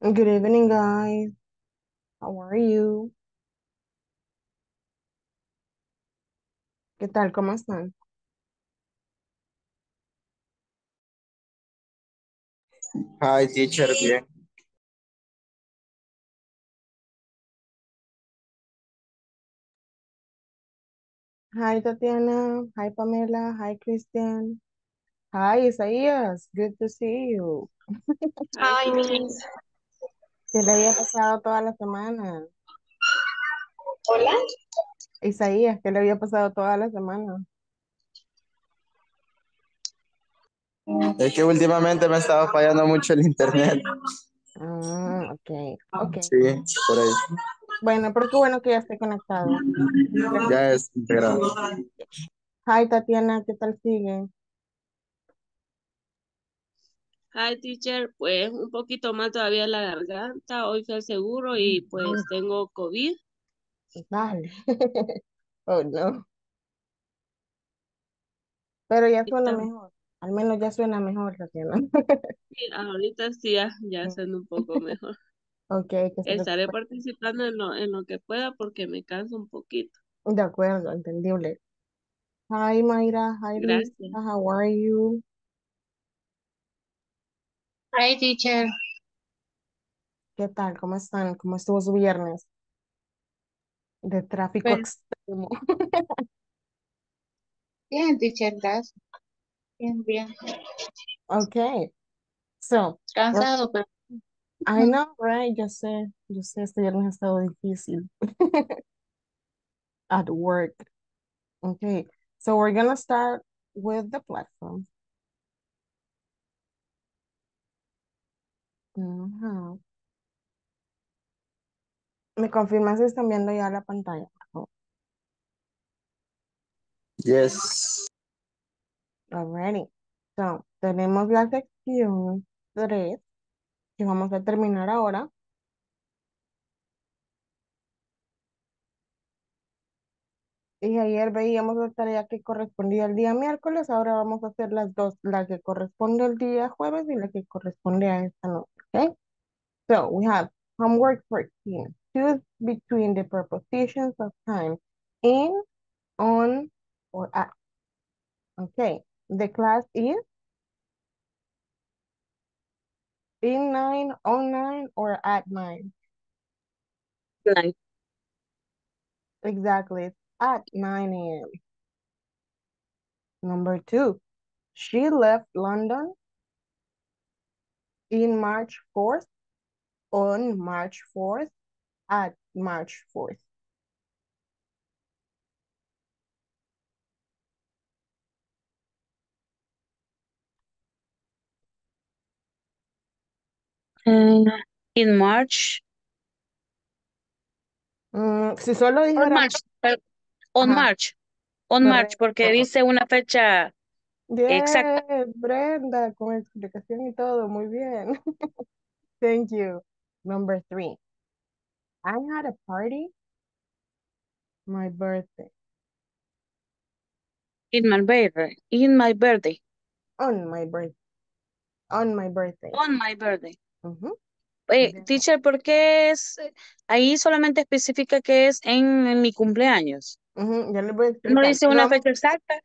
Good evening, guys. How are you? ¿Qué tal? ¿Cómo están? Hi, teacher, bien. Hi, Tatiana. Hi, Pamela. Hi, Christian. Hi, Isaías. Good to see you. Hi, Miss. ¿Qué le había pasado toda la semana? Hola. Isaías, ¿qué le había pasado toda la semana? Es que últimamente me estaba fallando mucho el internet. Ah, ok. Sí, por ahí. Bueno, pero qué bueno que ya esté conectado. Ya es integrado. Hi, Tatiana. ¿Qué tal sigue? Hi, teacher. Pues un poquito mal todavía la garganta. Hoy fui al seguro y pues tengo COVID. Vale. Oh, no. Pero ya suena mejor. Al menos ya suena mejor, Tatiana. Sí, ahorita sí, ya siendo un poco mejor. Ok, que se Estaré recupere. participando en lo que pueda porque me canso un poquito. De acuerdo, entendible. Hi, Mayra. Hi, Luisa. Gracias. How are you? Hi, teacher. ¿Qué tal? ¿Cómo están? ¿Cómo estuvo su viernes? De tráfico Pues, extremo. bien, teacher, gracias. Bien, bien. Okay. So, we're- Cansado, pero I know, right? Yo sé, este viernes ha estado difícil. At work. Okay. So, we're gonna start with the platform. Ujú. ¿Me confirmas si están viendo ya la pantalla, por favor? Yes. Alrighty. So, tenemos la sección 3 que vamos a terminar ahora. Y ayer veíamos la tarea que correspondía el día miércoles, ahora vamos a hacer las dos, la que corresponde el día jueves y la que corresponde a esta noche, ¿ok? So, we have homework 14. Choose between the prepositions of time, in, on, or at. Okay, the class is in 9, on 9, or at 9. Nice. Exactly, it's at 9 a.m. Number 2, she left London in March 4th, on March 4th, at March 4th. Mm, In March. Si solo On dijéramos, March. per- On ajá, March. On March, porque correcto. dice una fecha exacta. Bien, Brenda, con explicación y todo, muy bien. Thank you. Number 3, I had a party, my birthday, In my birthday. on my birthday, on my birthday. On my birthday. Ujú. Then, Teacher, ¿por qué ahí solamente especifica que es en mi cumpleaños? Ya les voy a No explicar. dice Lo una vamos, fecha exacta.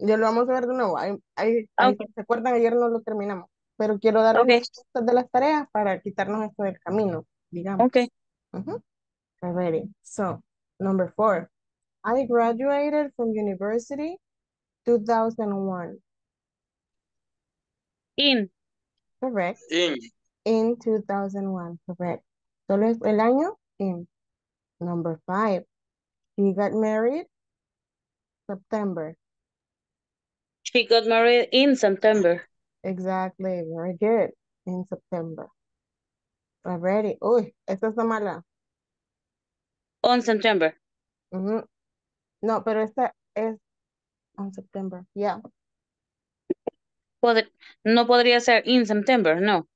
ya lo vamos a ver de nuevo. Ah, Ok, ¿se acuerdan? Ayer no lo terminamos, pero quiero darles las ok, pistas de las tareas para quitarnos esto del camino, digamos. ok. Ujú. Alrighty. So, number 4, I graduated from university 2001. In, Correct. In. In 2001. Correct. Solo es el año in. Number 5, he got married September. she got married in September. Exactly. Very good. In September. Already. Uy, esta está mala. On September. Ujú. No, pero esta es on September. Yeah. No podría ser in September, no.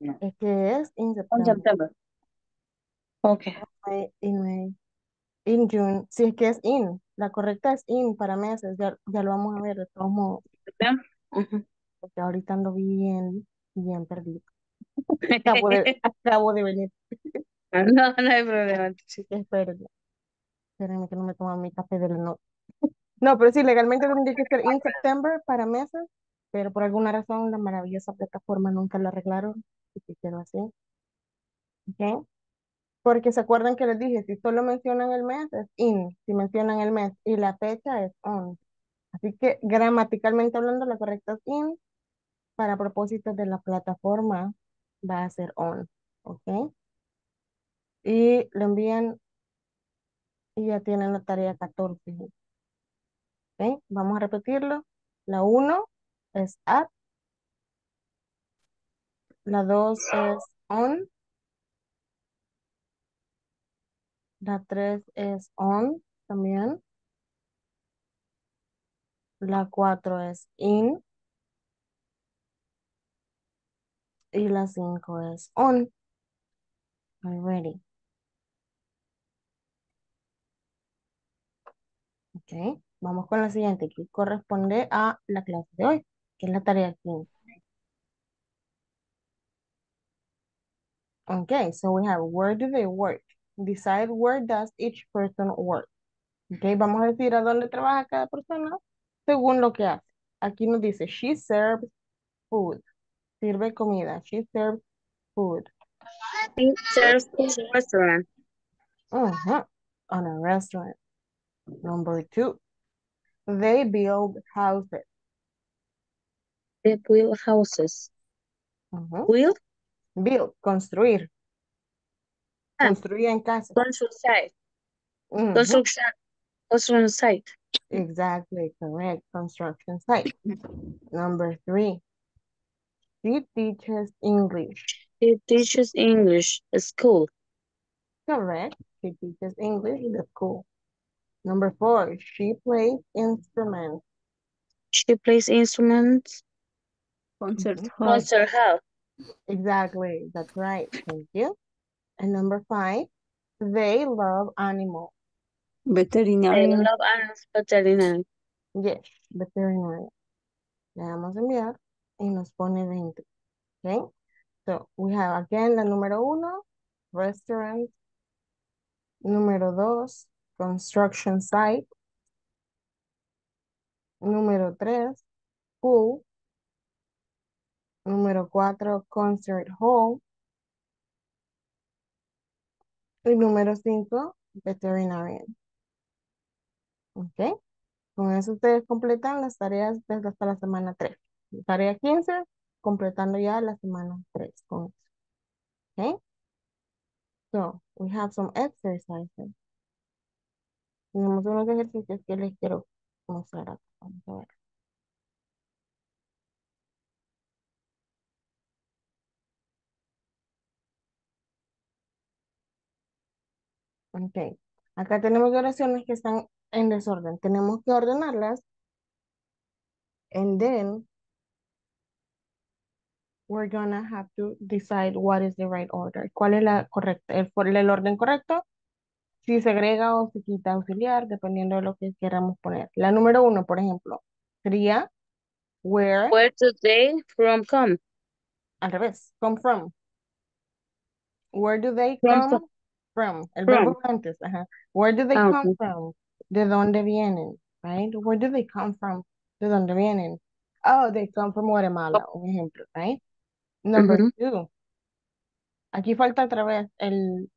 No. Es que es in On September. September. Okay. In May. In June. Si es que es in. La correcta es in para meses. Ya lo vamos a ver de todos modos. Septem- Ujú. Porque ahorita ando bien, bien perdido. Acabo de venir. No, no hay problema. Sí. Espérenme que no me toman mi café de la noche. No, pero sí, legalmente tendría que ser en septiembre para meses, pero por alguna razón la maravillosa plataforma nunca lo arreglaron, y que quedó así. ¿Ok? Porque se acuerdan que les dije, si solo mencionan el mes, es in, si mencionan el mes y la fecha, es on. Así que gramaticalmente hablando, la correcta es in, para propósitos de la plataforma va a ser on, ¿ok? Y lo envían y ya tienen la tarea 14. ¿Ok? Vamos a repetirlo. La 1 es at, la 2 es on, la 3 es on también, la 4 es in y la 5 es on. Already. Ok, vamos con la siguiente, que corresponde a la clase de hoy, que es la tarea 15. Ok, so we have, where do they work? Decide where does each person work. Ok, vamos a decir a dónde trabaja cada persona según lo que hace. Aquí nos dice, she serves food. Sirve comida. She serves food. She serves in a restaurant. Uh-huh. On a restaurant. Number 2. They build houses. They build houses. Uh-huh. Build? Build. Construir. Construyen casas. Construction site. Uh-huh. Construction site. Exactly. Correct. Construction site. Number 3. She teaches English. She teaches English at school. Correct. She teaches English at school. Number 4. She plays instruments. She plays instruments. Concert hall. Exactly. That's right. Thank you. And number 5. They love animals. Veterinary. They love animals. Veterinary. Yes. Veterinary. Le vamos a enviar y nos pone 20. Okay. So we have again la número 1, restaurant. Número 2, construction site. Número 3, pool. Número 4, concert hall. Y número 5, veterinarian. Ok. Con eso ustedes completan las tareas desde hasta la semana 3. Tarea 15, completando ya la semana 3 con eso. Okay? So, we have some exercises. Tenemos unos ejercicios que les quiero mostrar acá. Vamos a ver. Ok. Acá tenemos oraciones que están en desorden. Tenemos que ordenarlas. And then we're gonna have to decide what is the right order. ¿Cuál es la correcta? El orden correcto. Si se agrega o se quita auxiliar, dependiendo de lo que queramos poner. La número 1, por ejemplo, sería where. Where do they from come? Al revés, come from. Where do they come from? El verbo antes, ajá. Where do they come from? ¿De dónde vienen? Right? Where do they come from? ¿De dónde vienen? Oh, they come from Guatemala, un ejemplo, right? Number 2. Aquí falta otra vez el...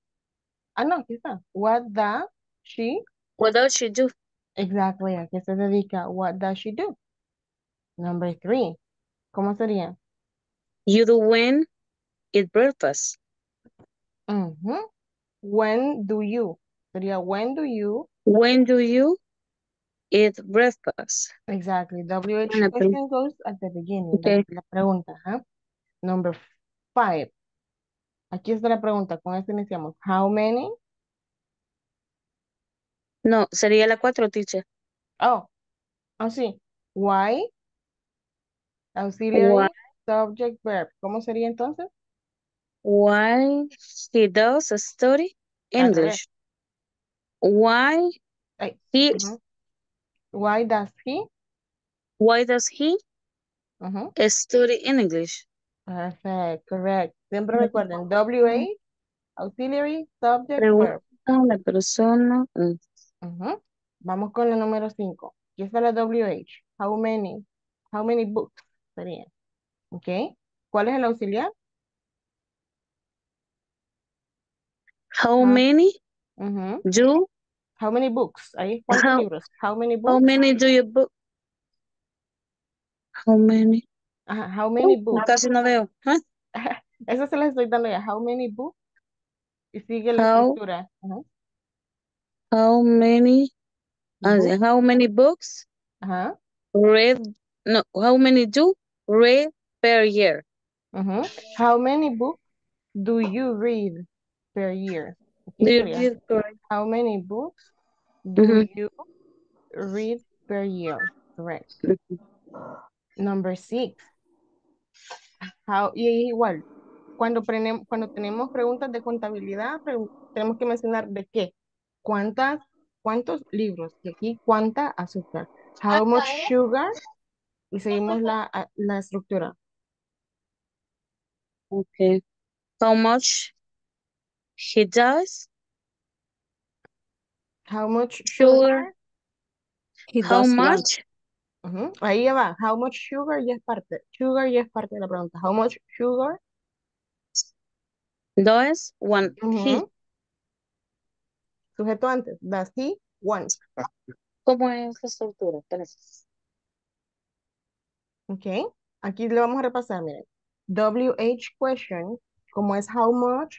Ah, no, aquí está. What does she... What does she do? Exactly, ¿a qué se dedica? What does she do? Number 3. ¿Cómo sería? You do when eat breakfast. When do you? Sería when do you... When do you eat breakfast? Exactly. WH question goes at the beginning. Okay. La pregunta, ¿eh? Number 5. Aquí está la pregunta, con esto iniciamos. How many? No, sería la 4, teacher. Oh, sí. Why? Auxiliary, subject, verb. ¿Cómo sería entonces? Why he does study English. Why he... Why does he? Why does he study English? Perfect, correct. Siempre recuerden, WA, auxiliary, subject, verb. La persona. Vamos con el número 5. Aquí está la WH. How many books serían. Ok. ¿Cuál es el auxiliar? How many? You. How many books? Ahí, ¿cuántos libros? How many books? How many do you book? How many? How many books? Casi no veo. Eso se las estoy dando ya. How many books? Y sigue la estructura. How many? How many books? Read. No. How many do read per year? How many books do you read per year? How many books do you read per year? Correct. Number 6. Y igual, cuando tenemos preguntas de contabilidad, tenemos que mencionar de qué. ¿Cuántos libros? Y aquí, ¿cuánta azúcar? How much sugar? Y seguimos la estructura. Okay. How much he does? How much sugar? He does much? Ahí ya va. How much sugar ya es parte. Sugar ya es parte de la pregunta. How much sugar? Does one he. Sujeto antes. Does he one. ¿Cómo es la estructura? Gracias. Ok. Aquí le vamos a repasar. Miren. WH question. Como es how much.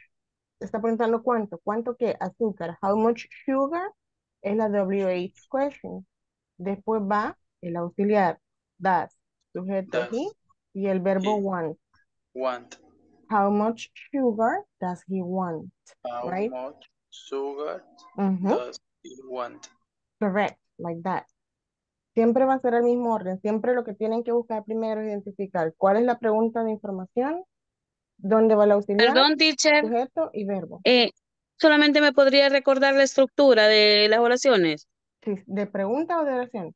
Está preguntando cuánto. ¿Cuánto qué? Azúcar. How much sugar es la WH question. Después va el auxiliar, does, sujeto does. He, y el verbo he want. Want. How much sugar does he want? How much sugar does he want? Correct, like that. Siempre va a ser el mismo orden. Siempre lo que tienen que buscar primero es identificar cuál es la pregunta de información, dónde va el auxiliar, perdón, teacher, sujeto y verbo. Solamente me podría recordar la estructura de las oraciones. Sí, ¿de pregunta o de oración?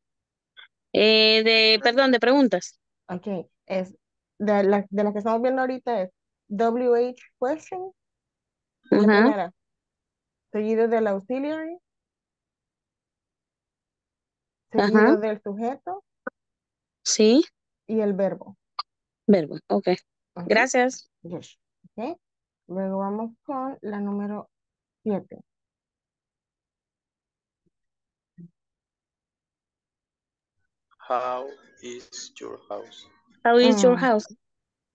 Perdón, de preguntas. Ok, es de las que estamos viendo ahorita es WH question, la primera, seguido del auxiliary, seguido del sujeto, sí, y el verbo. Verbo, ok. Gracias. Yes. Okay. Luego vamos con la número 7. How is your house? How is your house?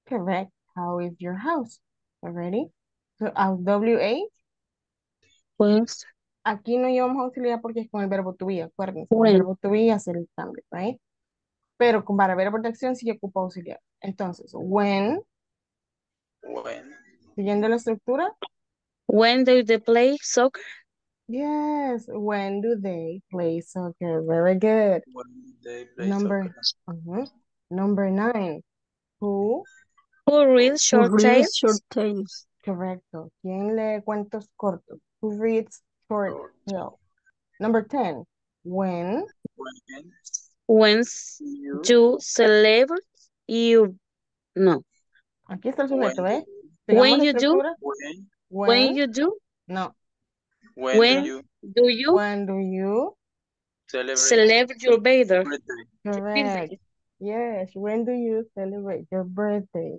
Correct. How is your house? Already. So, WH. Pues. Aquí no llevamos auxiliar porque es con el verbo to be, acuérdense. Bueno. El verbo to be hacer el cambio, right? Pero para verbo de acción sí ocupa auxiliar. Entonces, when. When. Siguiendo la estructura. When do they play soccer? Yes, when do they play soccer? Very good. When they play soccer. Number 9. Who reads short tales? Correcto. ¿Quién lee cuentos cortos? Who reads short tales? Number 10. When you celebrate you no. Aquí está el sujeto, ¿eh? When you do. When you do. No. When do you celebrate your birthday? Correct. Yes. When do you celebrate your birthday?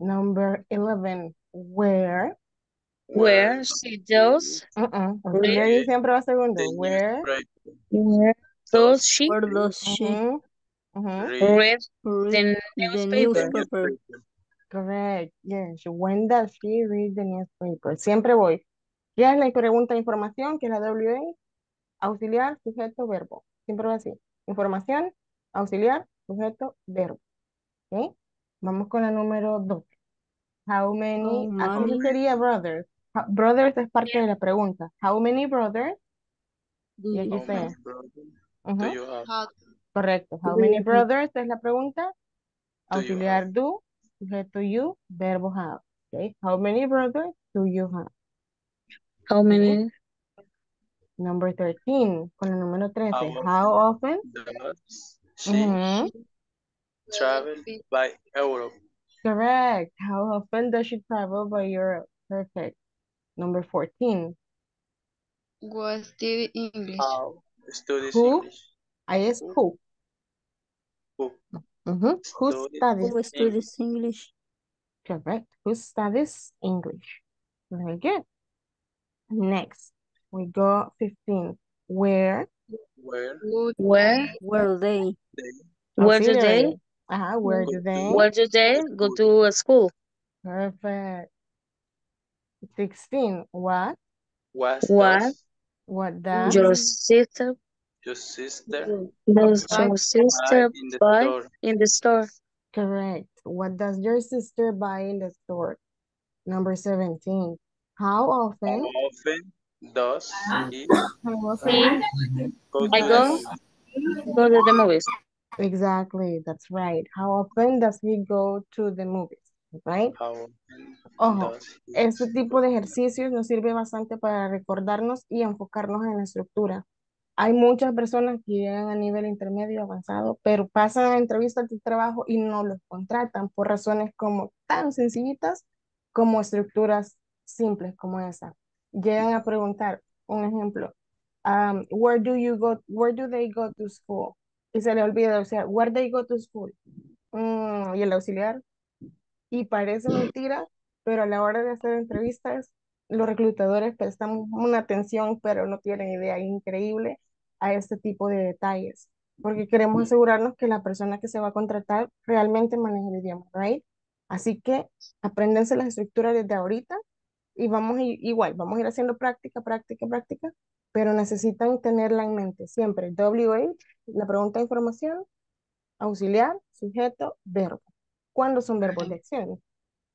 Number 11. Where she does. Siempre va segundo. Where does she read the newspaper? Correct. Yes. When does she read the newspaper? Siempre voy. Ya es la pregunta de información, que es la WA, auxiliar, sujeto, verbo. Siempre va así. Información, auxiliar, sujeto, verbo. ¿Ok? Vamos con la número 2. How many, aquí sería brothers. Brothers es parte de la pregunta. How many brothers? Y aquí está. Correcto. How many brothers es la pregunta. Auxiliar do, sujeto you, verbo have. ¿Ok? How many brothers do you have? How many? Number 13, con el número 13. How often? She travel by Europe. Correct. How often does she travel by Europe? Perfect. Number 14. Was study English. Studies who? English. I ask who. Who? Mm-hmm. Who studies? Who studies English? Correct. Who studies English? Very good. Next, we go 15. Where do they go to a school? Perfect. 16. What does your sister buy in the store? Correct. What does your sister buy in the store? Number 17. How often does he go to the movies? Exactly, that's right. How often does he go to the movies? Right? Ojo, este tipo de ejercicios nos sirve bastante para recordarnos y enfocarnos en la estructura. Hay muchas personas que llegan a nivel intermedio avanzado, pero pasan a entrevistas de trabajo y no los contratan por razones como tan sencillitas como estructuras simples como esa. Llegan a preguntar, un ejemplo, where do they go to school? Y se le olvida, o sea, where they go to school. Y el auxiliar. Y parece mentira, pero a la hora de hacer entrevistas, los reclutadores prestan una atención, pero no tienen idea increíble a este tipo de detalles. Porque queremos asegurarnos que la persona que se va a contratar realmente maneja el idioma, ¿right? Así que apréndanse las estructuras desde ahorita y vamos a ir haciendo práctica, pero necesitan tenerla en mente siempre. WH, la pregunta de información, auxiliar, sujeto, verbo. ¿Cuándo son verbos de acción?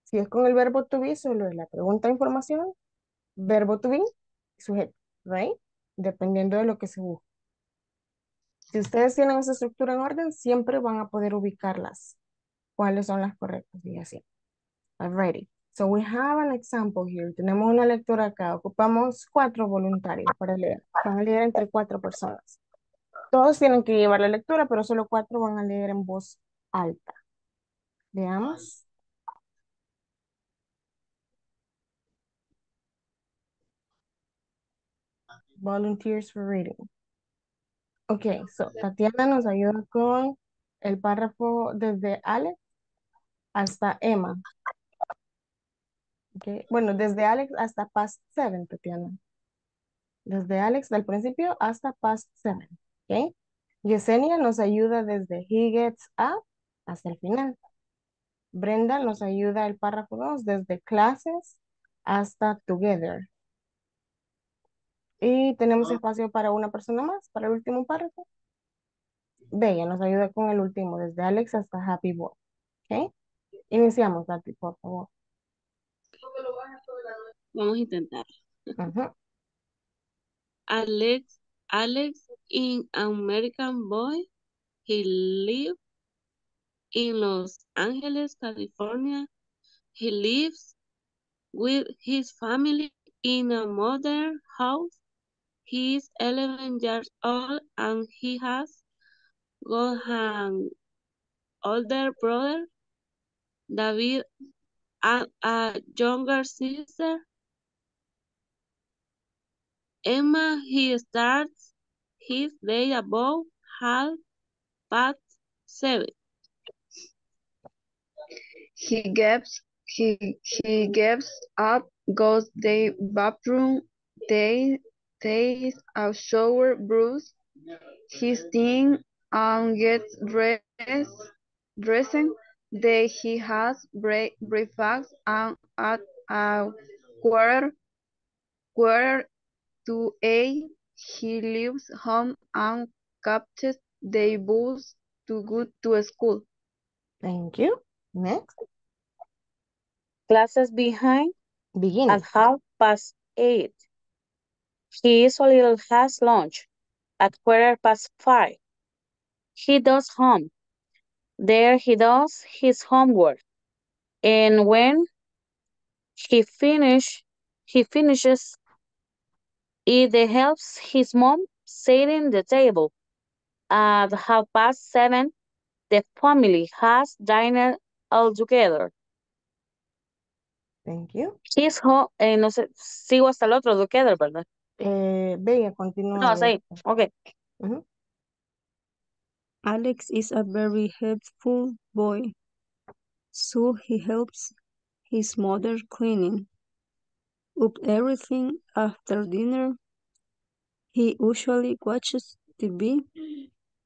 Si es con el verbo to be, solo es la pregunta de información, verbo to be, sujeto, ¿right? Dependiendo de lo que se busque. Si ustedes tienen esa estructura en orden, siempre van a poder ubicarlas. ¿Cuáles son las correctas? Y así. Alrighty. So we have an example here. Tenemos una lectura acá. Ocupamos 4 voluntarios para leer. Van a leer entre 4 personas. Todos tienen que llevar la lectura, pero solo 4 van a leer en voz alta. Veamos. Volunteers for reading. Okay, so Tatiana nos ayuda con el párrafo desde Alex hasta Emma. Okay. Bueno, desde Alex hasta past 7, Tatiana. Desde Alex del principio hasta past 7. Okay. Yesenia nos ayuda desde he gets up hasta el final. Brenda nos ayuda el párrafo 2 desde clases hasta together. Y tenemos espacio para una persona más, para el último párrafo. Bella nos ayuda con el último, desde Alex hasta Happy Boy. ¿Ok? Iniciamos, Tati, por favor. Vamos a intentar. Alex is an American boy. He lives in Los Ángeles, California. He lives with his family in a modern house. He is 11 years old and he has got an older brother, David, and a younger sister, Emma. He starts his day about 7:30. He gets up, goes to the bathroom, takes a shower, brushes his teeth, and gets dressed. Then he has breakfast, and at 7:45 he leaves home and catches the bus to go to school. Thank you. Next. Classes begin at 8:30. He usually has lunch at 5:15. He does home. There he does his homework. And when he finishes, he helps his mom setting the table. At 7:30, the family has dinner all together. Thank you. She's home, no sé, sigo hasta el otro, together, ¿verdad? Bella, continúa. No, sí, ok. Uh-huh. Alex is a very helpful boy, so he helps his mother cleaning up everything after dinner. He usually watches TV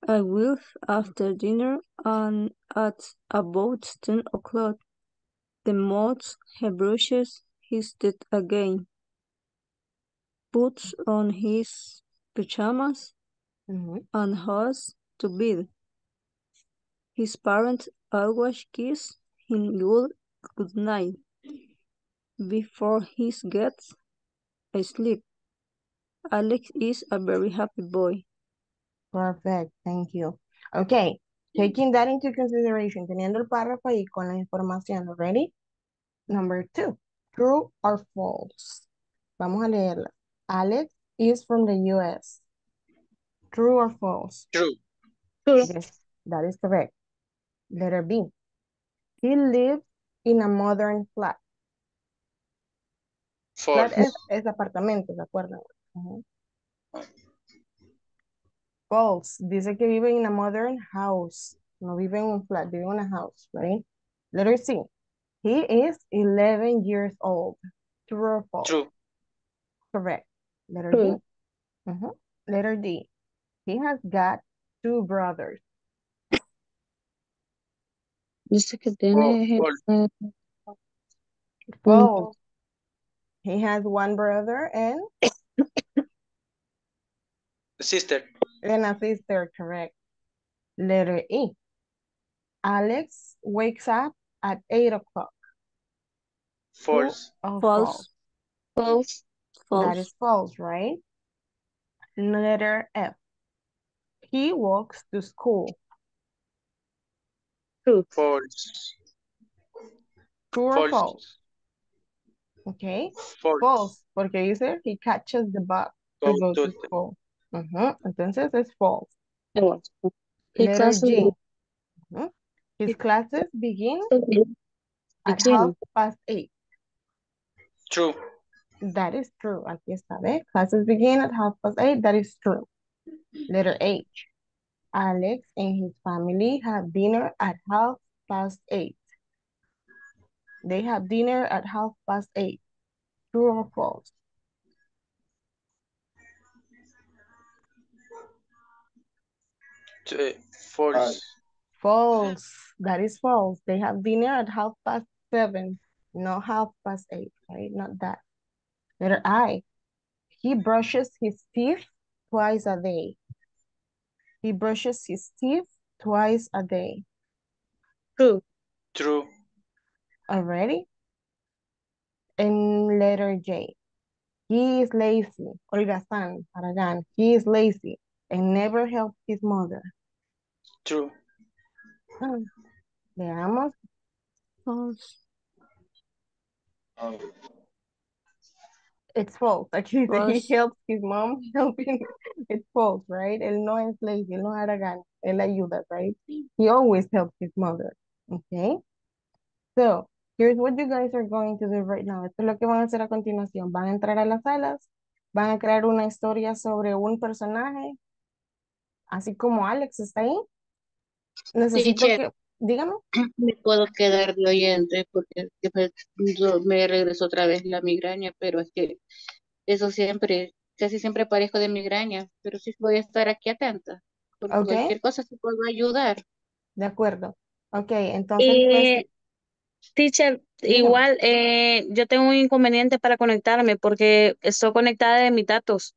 at will after dinner, and at about 10 o'clock, the most he brushes his teeth again, puts on his pajamas, mm-hmm. and goes to bed. His parents always kiss him good night before he gets asleep. Alex is a very happy boy. Perfect, thank you. Okay, taking that into consideration, teniendo el párrafo ahí con la información, ready? Number 2, true or false. Vamos a leerla. Alex is from the U.S. True or false? True. True. Yes, that is correct. Letter B. He lives in a modern flat. False. Flat es apartamento, ¿se acuerdan? Uh-huh. False. Dice que vive en a modern house. No vive en un flat, vive en una house, right? Letter C. He is 11 years old. True or false? True. Correct. Letter D. Uh-huh. Letter D. He has got 2 brothers. Dice que tiene... False. He has 1 brother and... Sister. And a sister, correct. Letter E. Alex wakes up at 8 o'clock. False. Oh, false. False. False. That is false, right? Letter F. He walks to school. True. False. True or false? False. Okay. False. False. Porque dice he catches the bus to go to school. Uh-huh. Entonces es false. Letter G. Uh-huh. His classes begin at 8:30. True. That is true. Aquí está, ¿ve? Classes begin at 8:30. That is true. Letter H. Alex and his family have dinner at 8:30. They have dinner at 8:30. True or false? False. False. That is false. They have dinner at 7:30. No 8:30, right? Not that. Letter I. He brushes his teeth twice a day. He brushes his teeth twice a day. True. True. Already? And letter J. He is lazy. Olgazán, haragán. He is lazy and never helps his mother. True. Veamos. False. It's false. Aquí dice he helps his mom helping. It's false, right? Él no es lazy, él no es haragán. Él ayuda, right? He always helps his mother. Okay? So, here's what you guys are going to do right now. Esto es lo que van a hacer a continuación. Van a entrar a las salas, van a crear una historia sobre un personaje, así como Alex está ahí. Necesito sí, que... Dígame. Me puedo quedar de oyente porque me regresó otra vez la migraña, pero es que eso siempre, casi siempre parezco de migraña, pero sí voy a estar aquí atenta. Porque okay. Cualquier cosa se puedo ayudar. De acuerdo. Ok, entonces... Teacher, igual yo tengo un inconveniente para conectarme porque estoy conectada de mis datos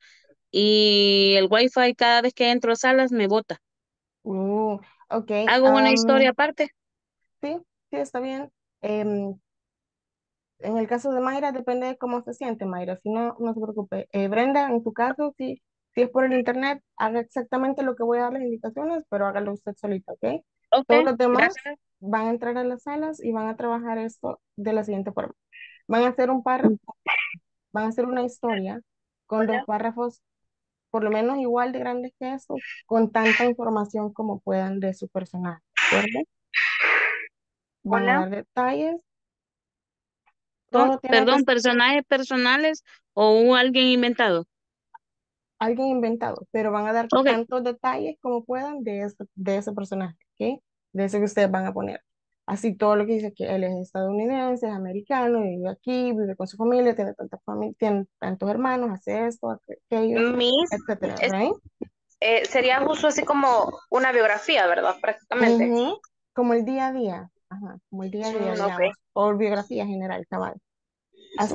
y el wifi cada vez que entro a salas me bota. Okay. ¿Hago una historia aparte? Sí, sí, está bien. En el caso de Mayra depende de cómo se siente Mayra, si no, no se preocupe. Brenda, en tu caso, si es por el internet, haga exactamente lo que voy a dar las indicaciones, pero hágalo usted solita, ¿ok? Okay, todos los demás gracias. Van a entrar a las salas y van a trabajar esto de la siguiente forma. Van a hacer un párrafo, van a hacer una historia con dos párrafos por lo menos igual de grandes que eso, con tanta información como puedan de su personaje, ¿de acuerdo? Van a dar detalles Todo tiene perdón, personajes personales o alguien inventado. Alguien inventado, pero van a dar tantos detalles como puedan de ese personaje, ¿ok? De ese que ustedes van a poner. Así todo lo que dice que él es estadounidense, es americano, vive aquí, vive con su familia, tiene, tiene tantos hermanos, hace esto, aquello, etcétera, ¿right? Sería justo así como una biografía, ¿verdad? Prácticamente. Uh-huh. Como el día a día, ajá, como el día a día, digamos, o biografía general, cabal. Así,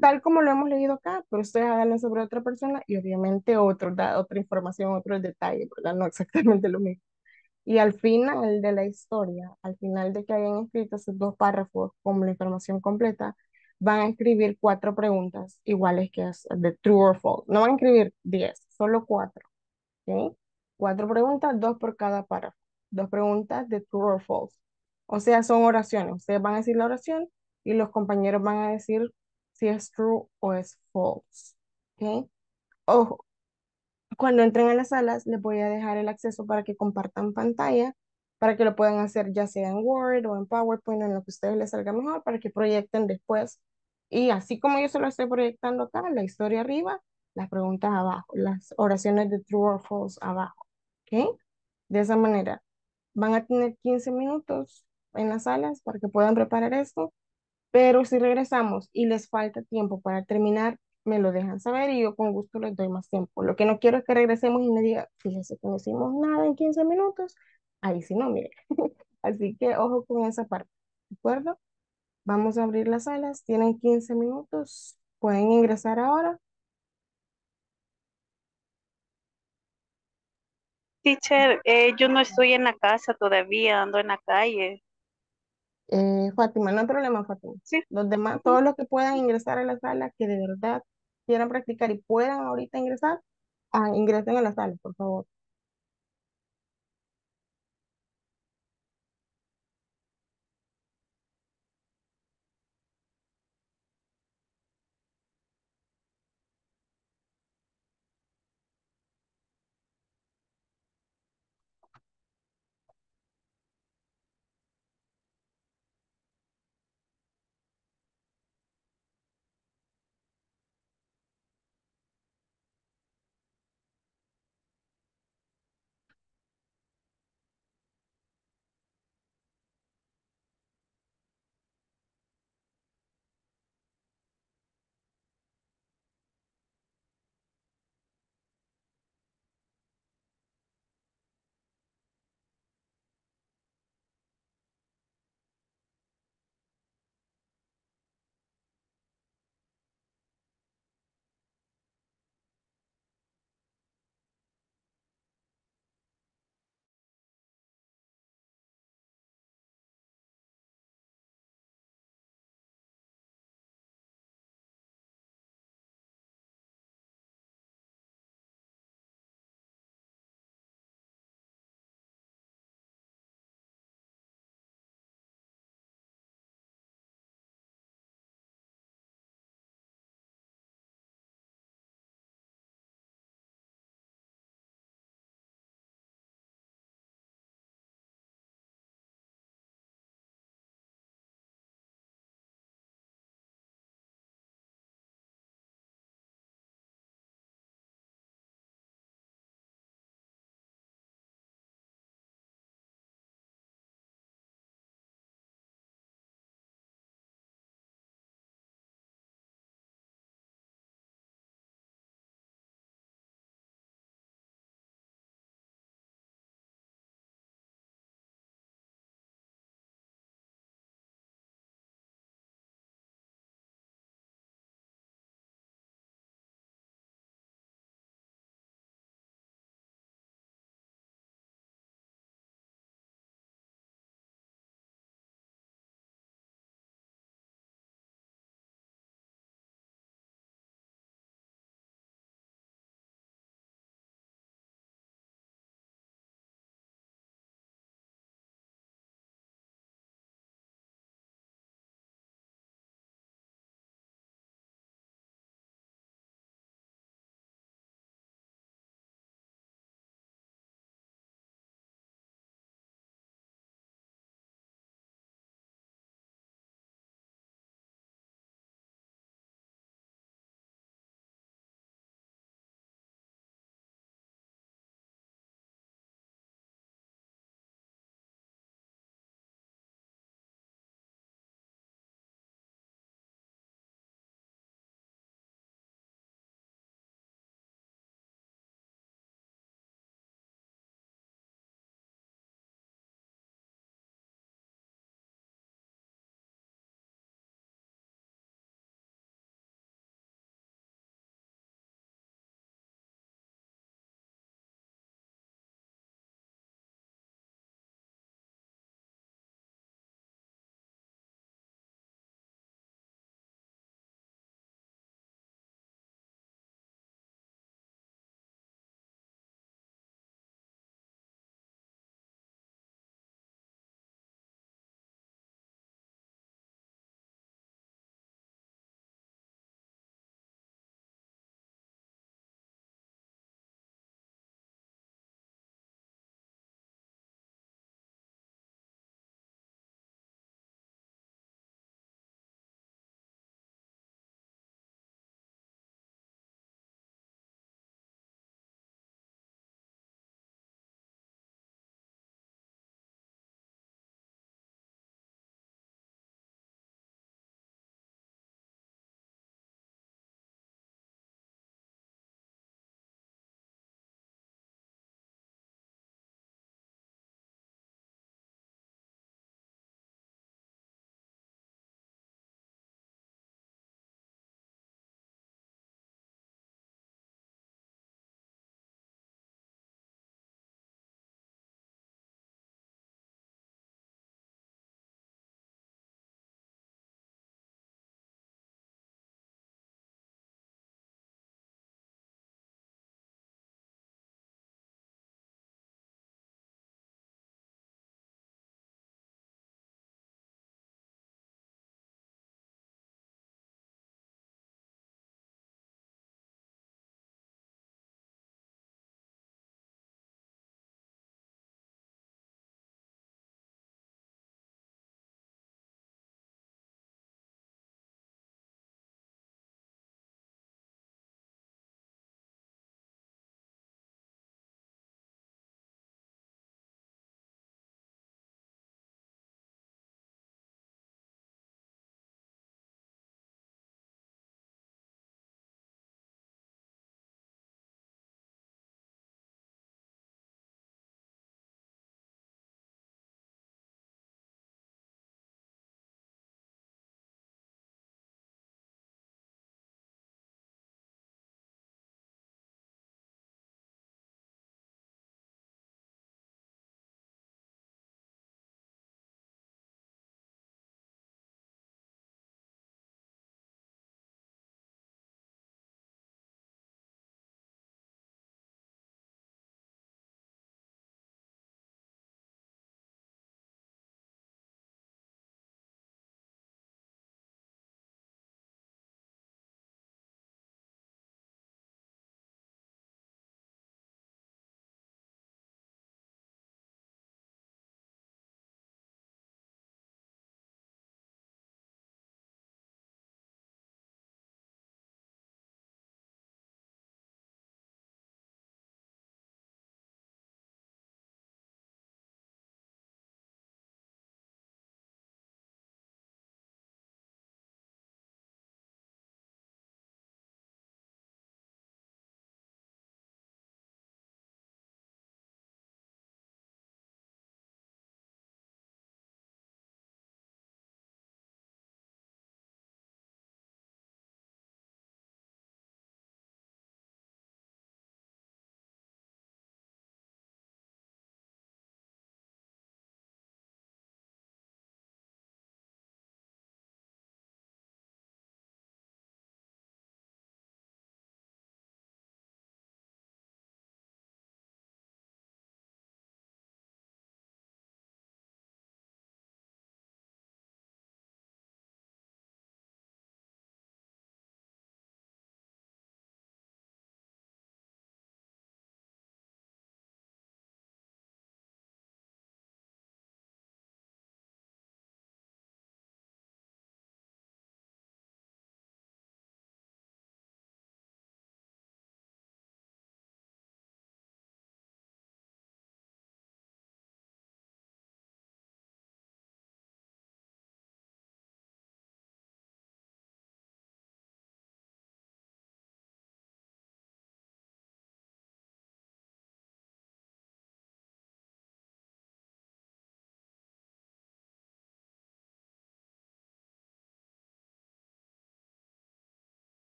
tal como lo hemos leído acá, pero ustedes hablan sobre otra persona y obviamente otra información, otros detalles, ¿verdad? No exactamente lo mismo. Y al final de la historia, al final de que hayan escrito esos dos párrafos con la información completa, van a escribir 4 preguntas iguales que es de true or false. No van a escribir 10, solo 4. ¿Okay? 4 preguntas, 2 por cada párrafo. 2 preguntas de true or false. O sea, son oraciones. Ustedes van a decir la oración y los compañeros van a decir si es true o es false. ¿Okay? Ojo, cuando entren a las salas les voy a dejar el acceso para que compartan pantalla, para que lo puedan hacer ya sea en Word o en PowerPoint, en lo que a ustedes les salga mejor, para que proyecten después. Y así como yo se lo estoy proyectando acá, la historia arriba, las preguntas abajo, las oraciones de true or false abajo. ¿Ok? De esa manera. Van a tener 15 minutos en las salas para que puedan preparar esto. Pero si regresamos y les falta tiempo para terminar, me lo dejan saber y yo con gusto les doy más tiempo. Lo que no quiero es que regresemos y me digan, fíjense que no hicimos nada en 15 minutos. Ahí sí no, miren. Así que ojo con esa parte, ¿de acuerdo? Vamos a abrir las salas. Tienen 15 minutos. Pueden ingresar ahora. Teacher, yo no estoy en la casa todavía, ando en la calle. Fátima, no hay problema, Fátima. Sí. Los demás, todos los que puedan ingresar a la sala, que de verdad quieran practicar y puedan ahorita ingresar, ingresen a la sala, por favor.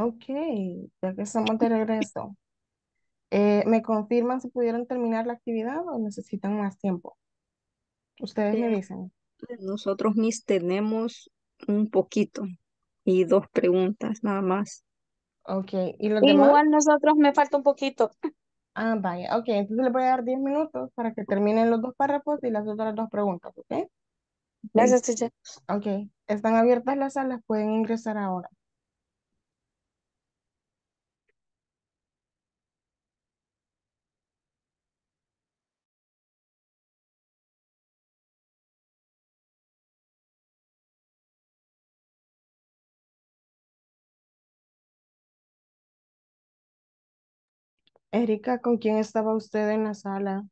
Ok, ya que estamos de regreso, ¿me confirman si pudieron terminar la actividad o necesitan más tiempo? Ustedes me Eh, dicen. Nosotros, Miss, tenemos un poquito y dos preguntas nada más. Ok, ¿y los demás? Igual nosotros me falta un poquito. Ah, vaya, ok, entonces les voy a dar 10 minutos para que terminen los dos párrafos y las otras dos preguntas, ¿ok? Ok. Gracias, teacher. Ok, están abiertas las salas, pueden ingresar ahora. Erika, ¿con quién estaba usted en la sala?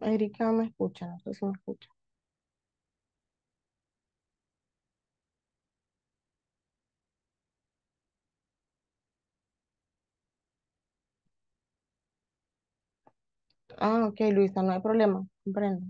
Erika, ¿me escucha? No sé si me escucha. Ah, ok, Luisa, no hay problema, comprendo.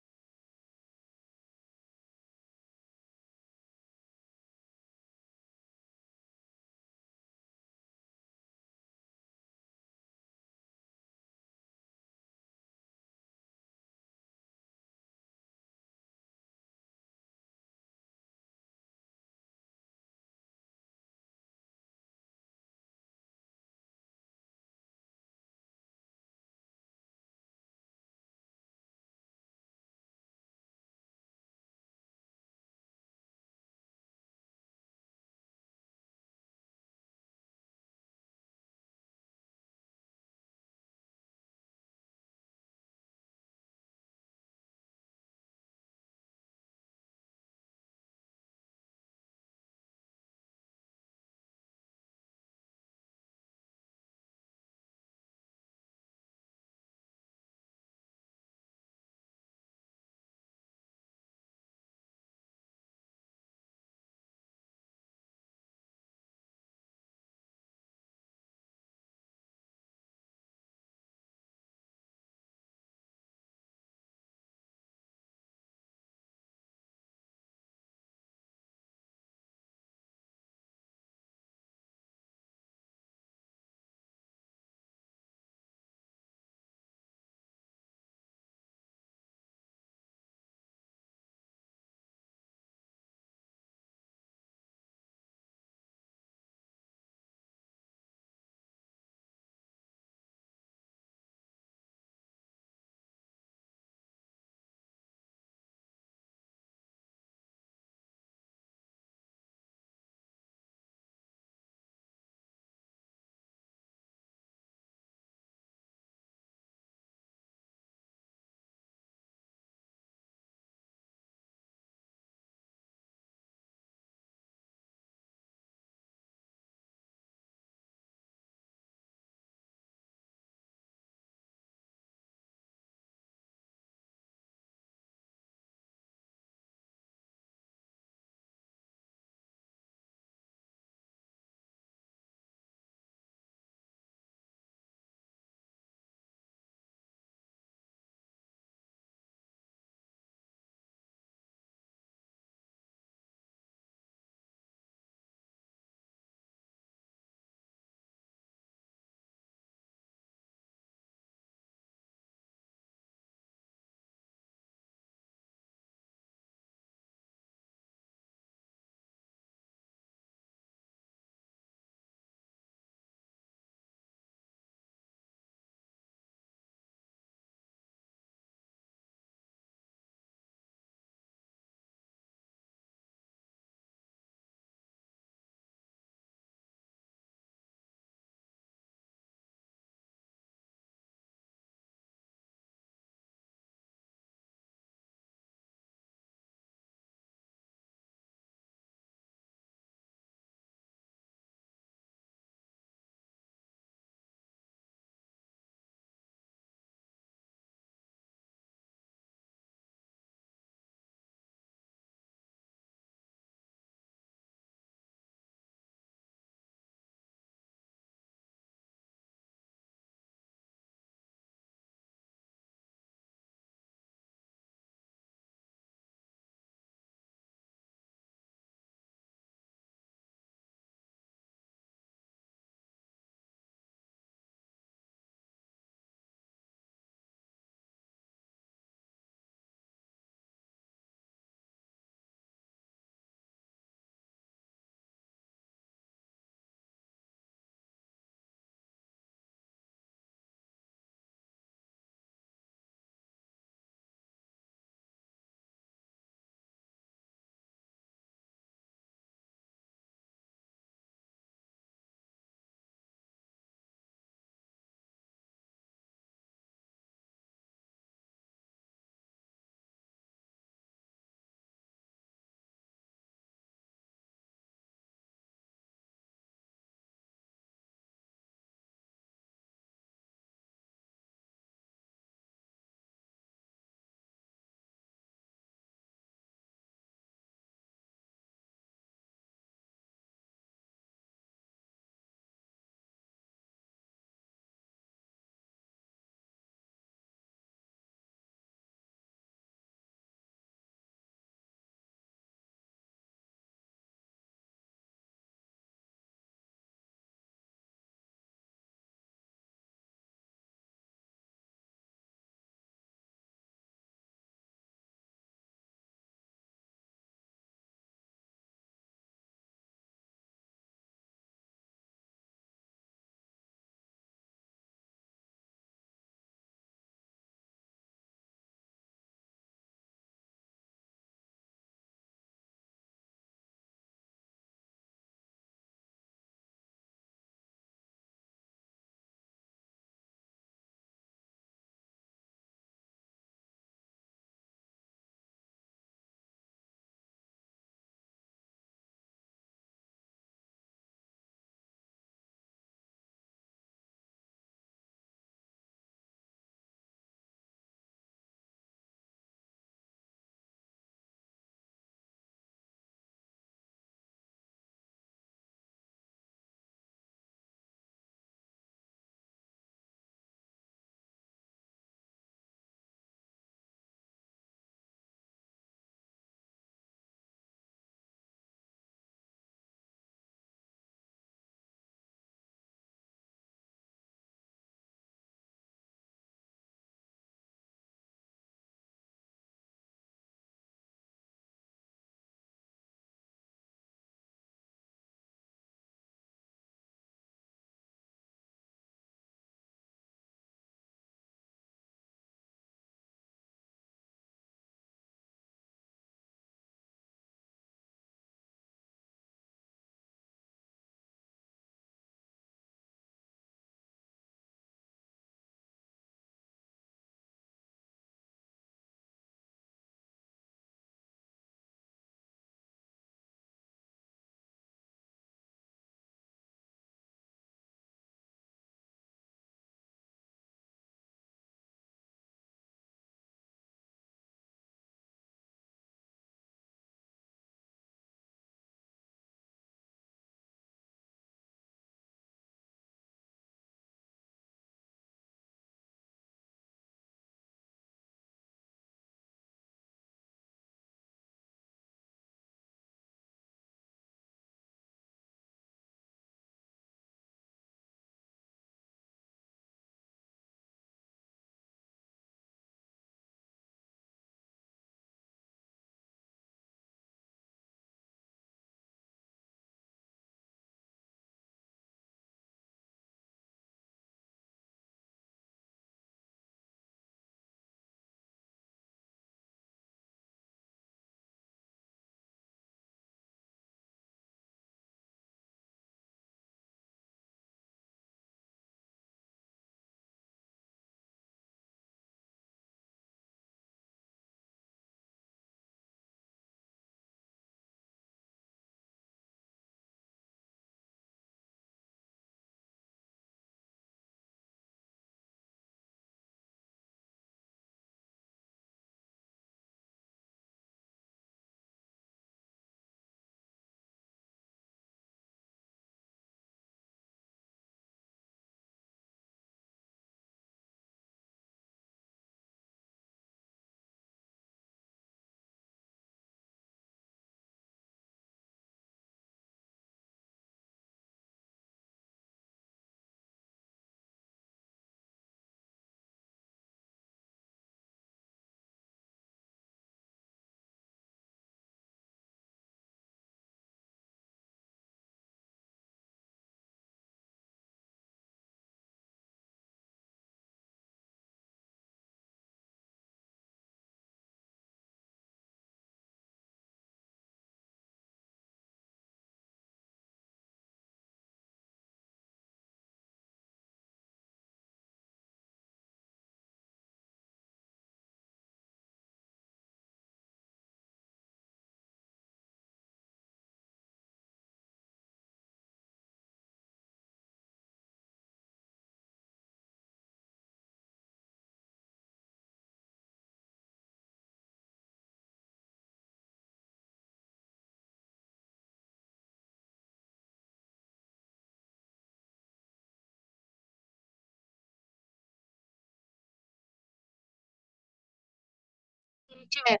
Teacher.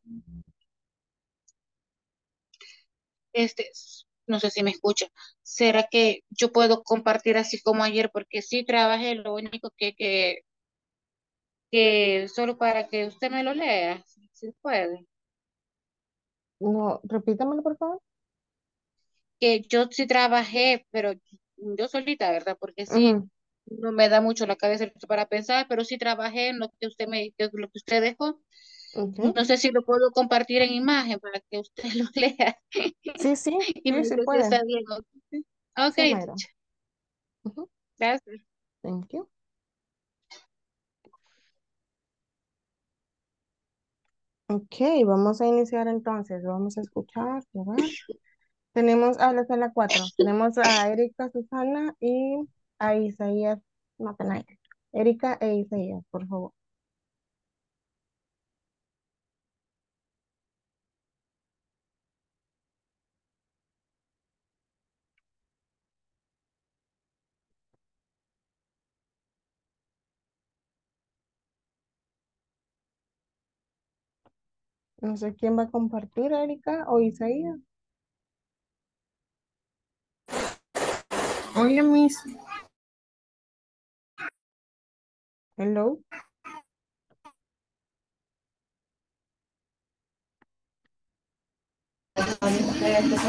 No sé si me escucha. ¿Será que yo puedo compartir así como ayer? Porque sí trabajé, lo único que solo para que usted me lo lea, si puede. No, repítamelo, por favor. Que yo sí trabajé, pero yo solita, ¿verdad? Porque sí, no me da mucho la cabeza para pensar, pero sí trabajé en lo que usted lo que usted dejó. Okay. No sé si lo puedo compartir en imagen para que usted lo lea. Sí, sí. Y me sí, puede. Está bien. Ok. Sí, gracias. Thank you. Ok, vamos a iniciar entonces. Vamos a escuchar. ¿Verdad? Tenemos a la sala 4. Tenemos a Erika, Susana y a Isaías Matanay. Erika e Isaías, por favor. No sé quién va a compartir, Erika o Isaías. Hola, Miss. Hello.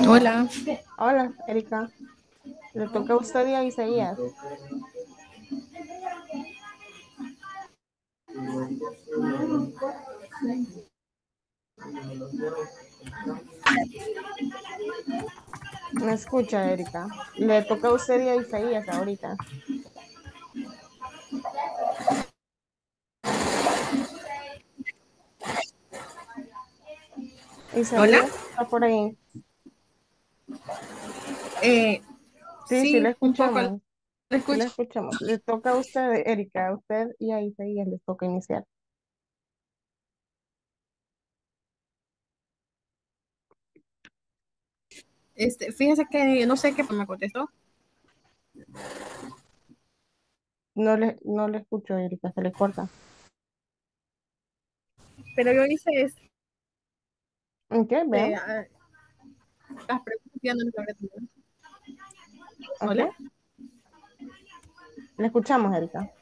Hola. Hola, Erika. Le toca a usted y a Isaías. Me escucha, Erika. Le toca a usted y a Isaías ahorita. Isaías, hola. Está por ahí. Sí, le escuchamos. Le escuchamos. Le toca a usted, Erika. A usted y a Isaías les toca iniciar. Fíjese que no sé qué me contestó. No le escucho, Erika, se le corta. Pero yo hice esto. Ok, vean. Las preguntas ya no me las respondo. Hola. Le escuchamos, Erika.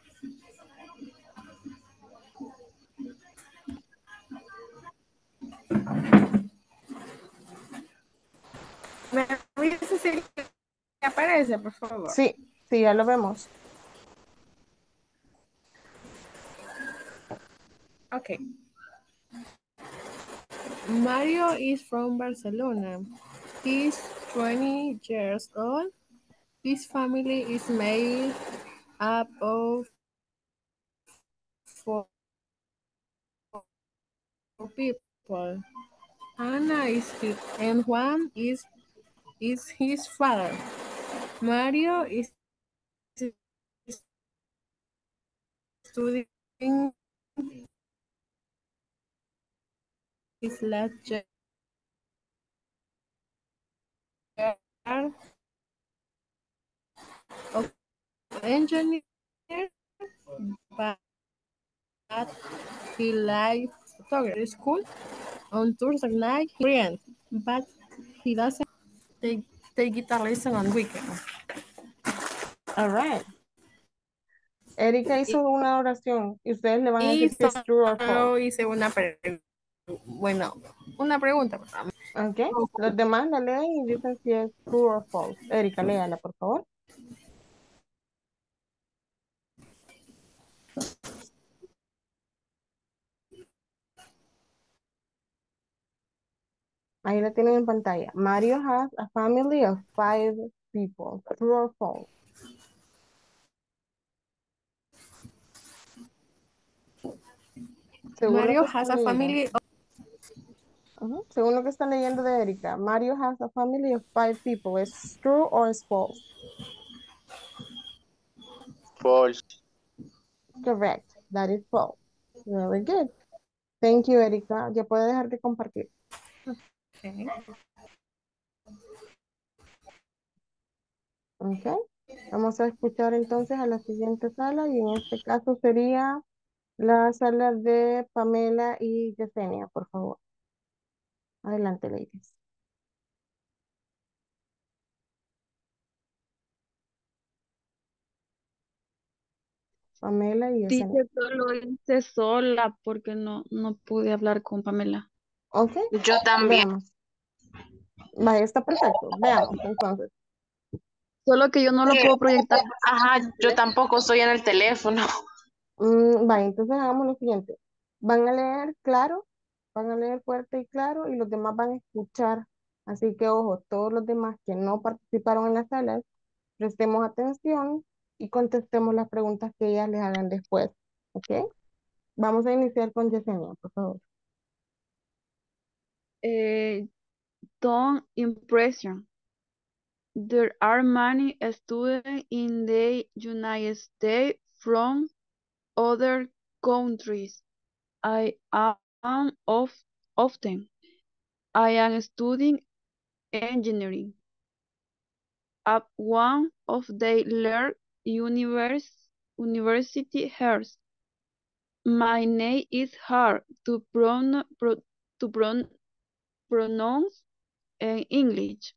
¿Me avisa si aparece, por favor? Sí, sí, ya lo vemos. Ok. Mario is from Barcelona. He's 20 years old. His family is made up of 4 people. Ana is his, and Juan is his father. Mario is studying his last year of engineer, but he likes photography school. On Thursday night, he ran, but he doesn't take guitar lesson on weekend. All right. Erika hizo una oración y ustedes le van a decir si es true or false. Yo hice una pregunta. Bueno, una pregunta. Ok. Los demás la leen y dicen si es true or false. Erika, léala, por favor. Ahí la tienen en pantalla. Mario has a family of 5 people. True or false? Mario has a family of... Según lo que están leyendo de Erika, Mario has a family of 5 people. ¿Es true or es false? False. Correct. That is false. Very good. Thank you, Erika. Ya puede dejar de compartir. Ok, vamos a escuchar entonces a la siguiente sala y en este caso sería La sala de Pamela y Yesenia, por favor. Adelante, ladies. Pamela y Yesenia. Teacher, solo hice sola porque no pude hablar con Pamela. Ok, Yo también. veamos. Vaya, está perfecto. Veamos, entonces. Solo que yo no lo puedo proyectar. Ajá, yo tampoco estoy en el teléfono. Vaya, entonces hagamos lo siguiente. Van a leer claro, van a leer fuerte y claro, y los demás van a escuchar. Así que, ojo, todos los demás que no participaron en las salas, prestemos atención y contestemos las preguntas que ellas les hagan después. ¿Ok? Vamos a iniciar con Yesenia, por favor. Don't impression. There are many students in the United States from other countries. I am often. I am studying engineering at one of the large university here. My name is hard to pronounce in English,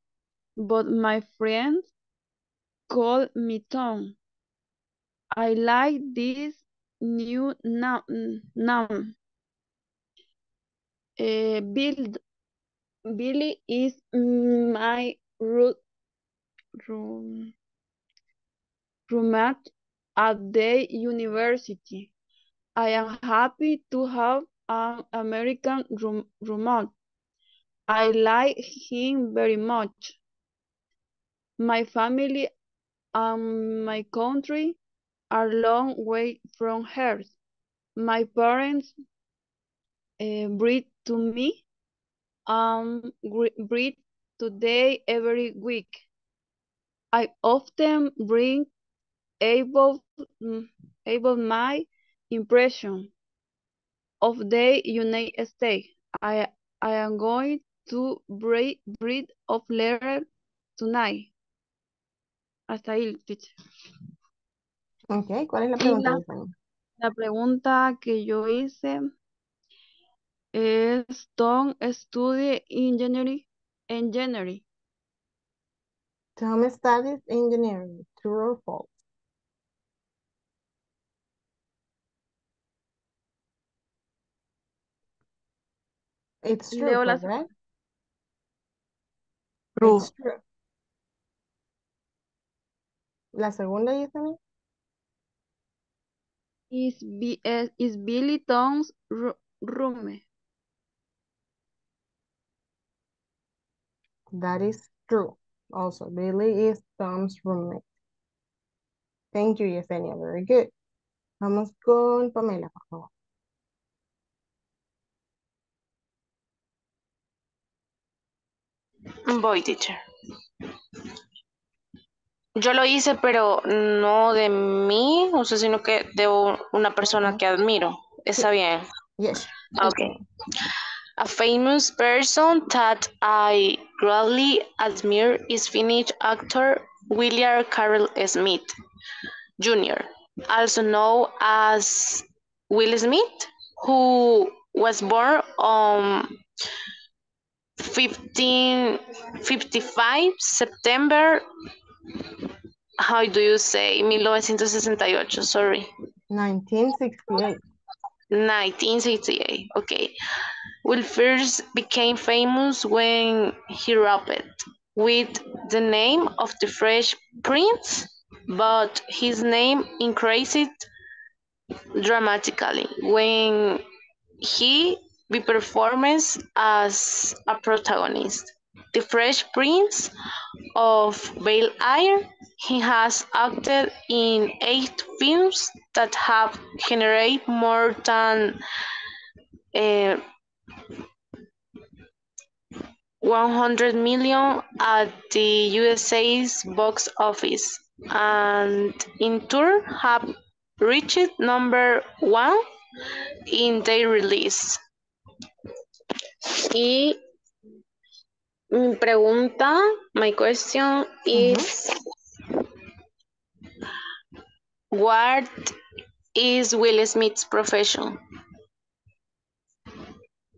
but my friends call me Tom. I like this new name. Billy is my room, roommate at the university. I am happy to have an American roommate. I like him very much. My family and my country are a long way from hers. My parents breathe to me and breathe today every week. I often bring about my impression of the United States. I am going to breathe of letter tonight. Hasta ahí, teacher. Ok, ¿cuál es la Y pregunta, la, Yesenia? la pregunta que yo hice es, ¿Tom estudia engineering? Tom studies engineering, true or false? It's true, Leo las right? It's Cruz. true. La segunda, Yesenia. Is Billy Tom's room? That is true. Also, Billy is Tom's roommate. Thank you, Yesenia. Very good. Vamos con Pamela, por favor. Voy, teacher. Yo lo hice, pero no de mí, o sea, sino que de una persona que admiro. Está bien. Yes. Okay. A famous person that I greatly admire is Finnish actor William Carl Smith Jr., also known as Will Smith, who was born on 1555 September. How do you say 1968? Sorry. 1968. 1968. Okay. Will first became famous when he rapped with the name of the Fresh Prince, but his name increased dramatically when he be performed as a protagonist. The Fresh Prince of Bel-Air, he has acted in 8 films that have generated more than 100 million at the USA's box office, and in turn have reached #1 in their release. Y mi pregunta, my question Ujú. is, what is Will Smith's profession?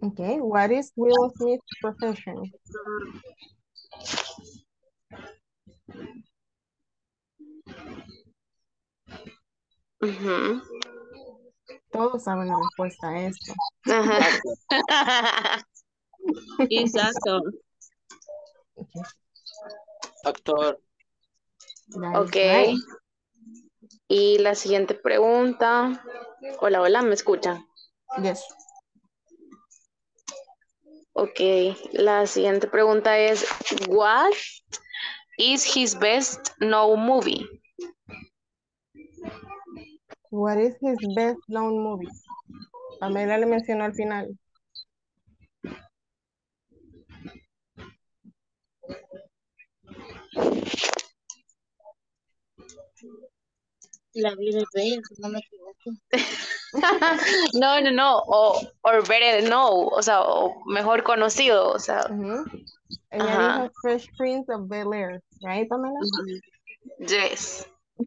Okay, what is Will Smith's profession? Uh-huh. Todos saben la respuesta a esto. Ajá. Es actor. Okay. Actor. Ok. Right. Y la siguiente pregunta. Hola, hola, ¿me escuchan? Yes. Ok, la siguiente pregunta es, what is his best known movie? What is his best known movie? Pamela le mencionó al final. La vida es bella, si no me equivoco. No, no, no. O better known, o sea, o mejor conocido, o sea. Uh-huh. Ella dijo Fresh Prince of Bel-Air, right, Pamela? Uh-huh. Yes.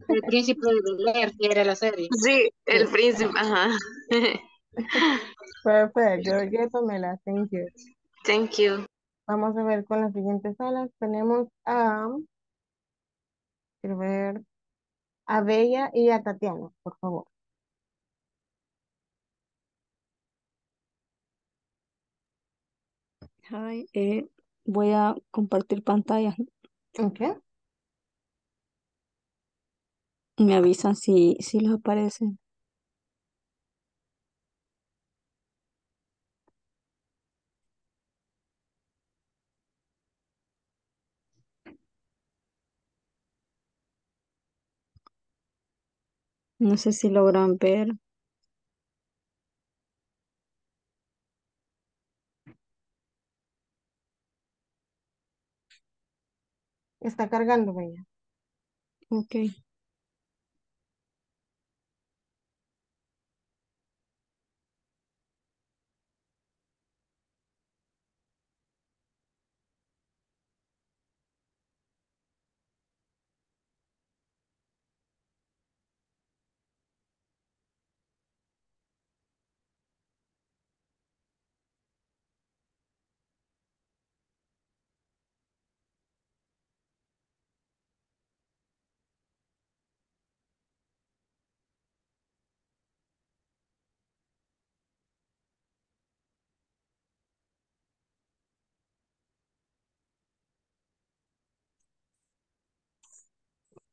El príncipe de Bel-Air, que era la serie. Sí, el príncipe, ajá. Perfect, you're good, Pamela, thank you. Thank you. Vamos a ver con las siguientes salas. Tenemos a... Quiero ver... A Bella y a Tatiana, por favor. Hi, voy a compartir pantalla. Okay. Me avisan si les aparece. No sé si logran ver. Está cargando, Bella. Okay.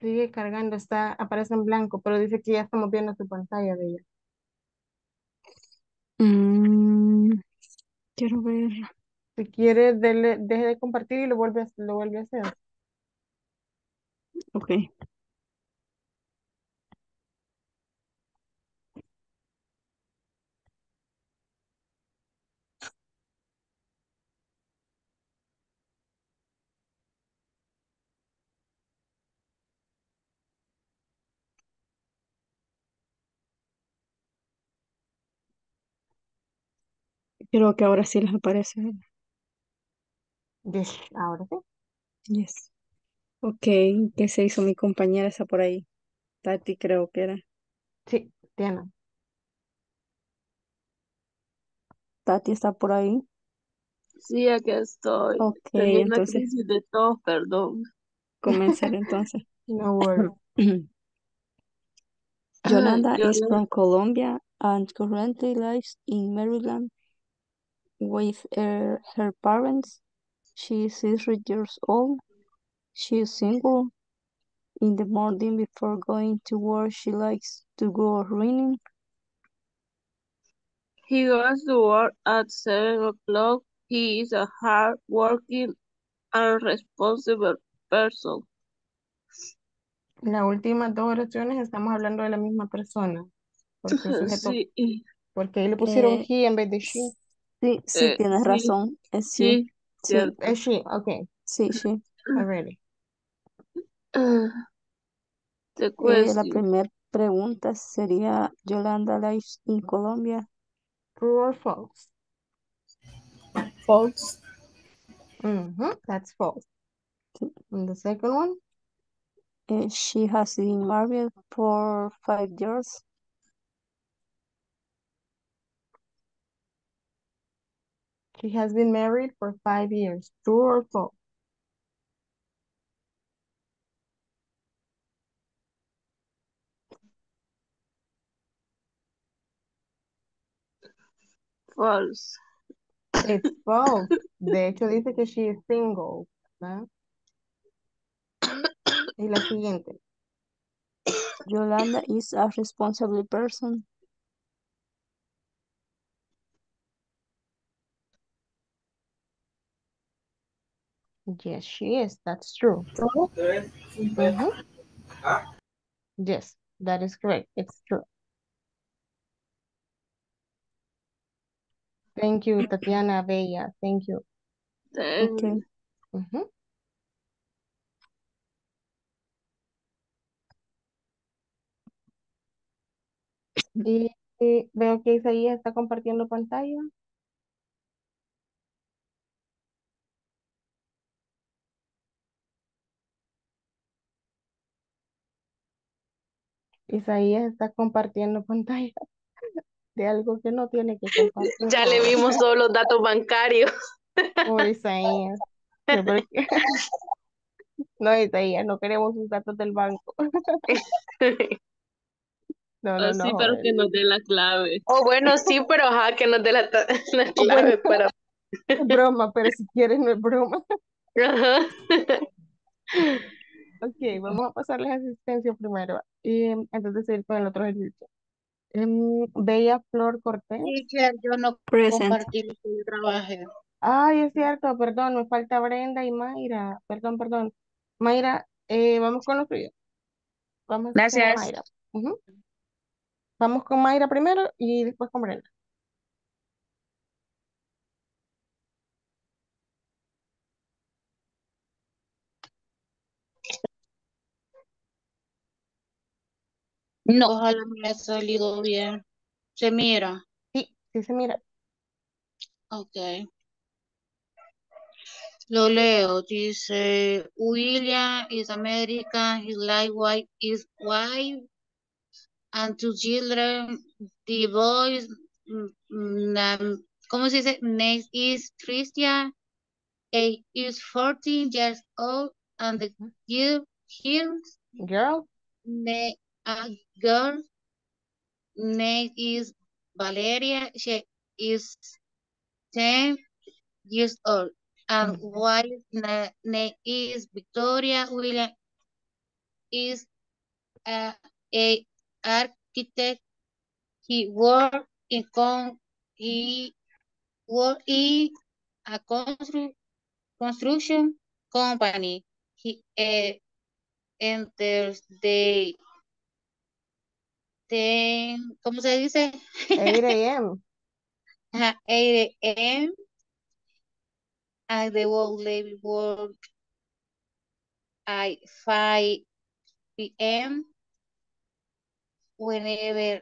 Sigue cargando, aparece en blanco, pero dice que ya estamos viendo su pantalla de ella. Quiero ver. Si quiere, deje de compartir y lo vuelve a hacer. Ok. Creo que ahora sí les aparece. Yes, ahora sí. Yes. Ok, ¿qué se hizo mi compañera esa por ahí? Tati creo que era. Sí, Diana. ¿Tati está por ahí? Sí, aquí estoy. Ok, tenía entonces. Una crisis de tos, perdón. Comenzar entonces. No worries. Yolanda is from Colombia and currently lives in Maryland with her parents. She is 6 years old. She is single. In the morning before going to work, she likes to go running. He goes to work at 7 o'clock. He is a hard-working and responsible person. Las últimas dos oraciones estamos hablando de la misma persona. Porque ahí le pusieron he en vez de she. Sí, sí, tienes razón. Es sí. Sí, es sí, ok. Sí, sí. Already. La primera pregunta sería, Yolanda lives in Colombia. True or false? False. That's false. Okay. And the second one? She has been married for 5 years. She has been married for 5 years. True or false? False. It's false. De hecho, dice que she is single, ¿verdad? Y la siguiente. Yolanda is a responsible person. Yes, she is. That's true. Mm-hmm. Yes, that is correct. It's true. Thank you, Tatiana, Bella. Thank you. Okay. Mm-hmm. Y veo que Isaías está compartiendo pantalla. Isaías está compartiendo pantalla de algo que no tiene que compartir. Ya le vimos todos los datos bancarios. Por Isaías. No, Isaías, no queremos sus datos del banco. No, sí, pero que nos dé la clave. Oh, bueno, sí, pero ajá, que nos dé la clave para... Broma, pero si quieres no es broma. Ajá. Ok, vamos a pasarles asistencia primero. Y antes de ir con el otro ejercicio. Bella Flor Cortés. Sí, yo no compartí mi trabajo. Ay, es cierto, perdón, me falta Brenda y Mayra. Perdón. Mayra, vamos con los tuyos. Gracias. Con Mayra. Uh-huh. Vamos con Mayra primero y después con Brenda. No, ojalá me haya salido bien. ¿Se mira? Sí se mira. Ok. Lo leo. Dice, William is American, his wife is white, and two children. The boys, ¿cómo se dice? Name is Christian, he is 14 years old, and the girl name is Valeria, she is 10 years old, and wife name is Victoria. William is a architect. He worked in a construction company. He enters ¿cómo se dice? 8 a.m. 8 a.m. and the work at 5 p.m. Whenever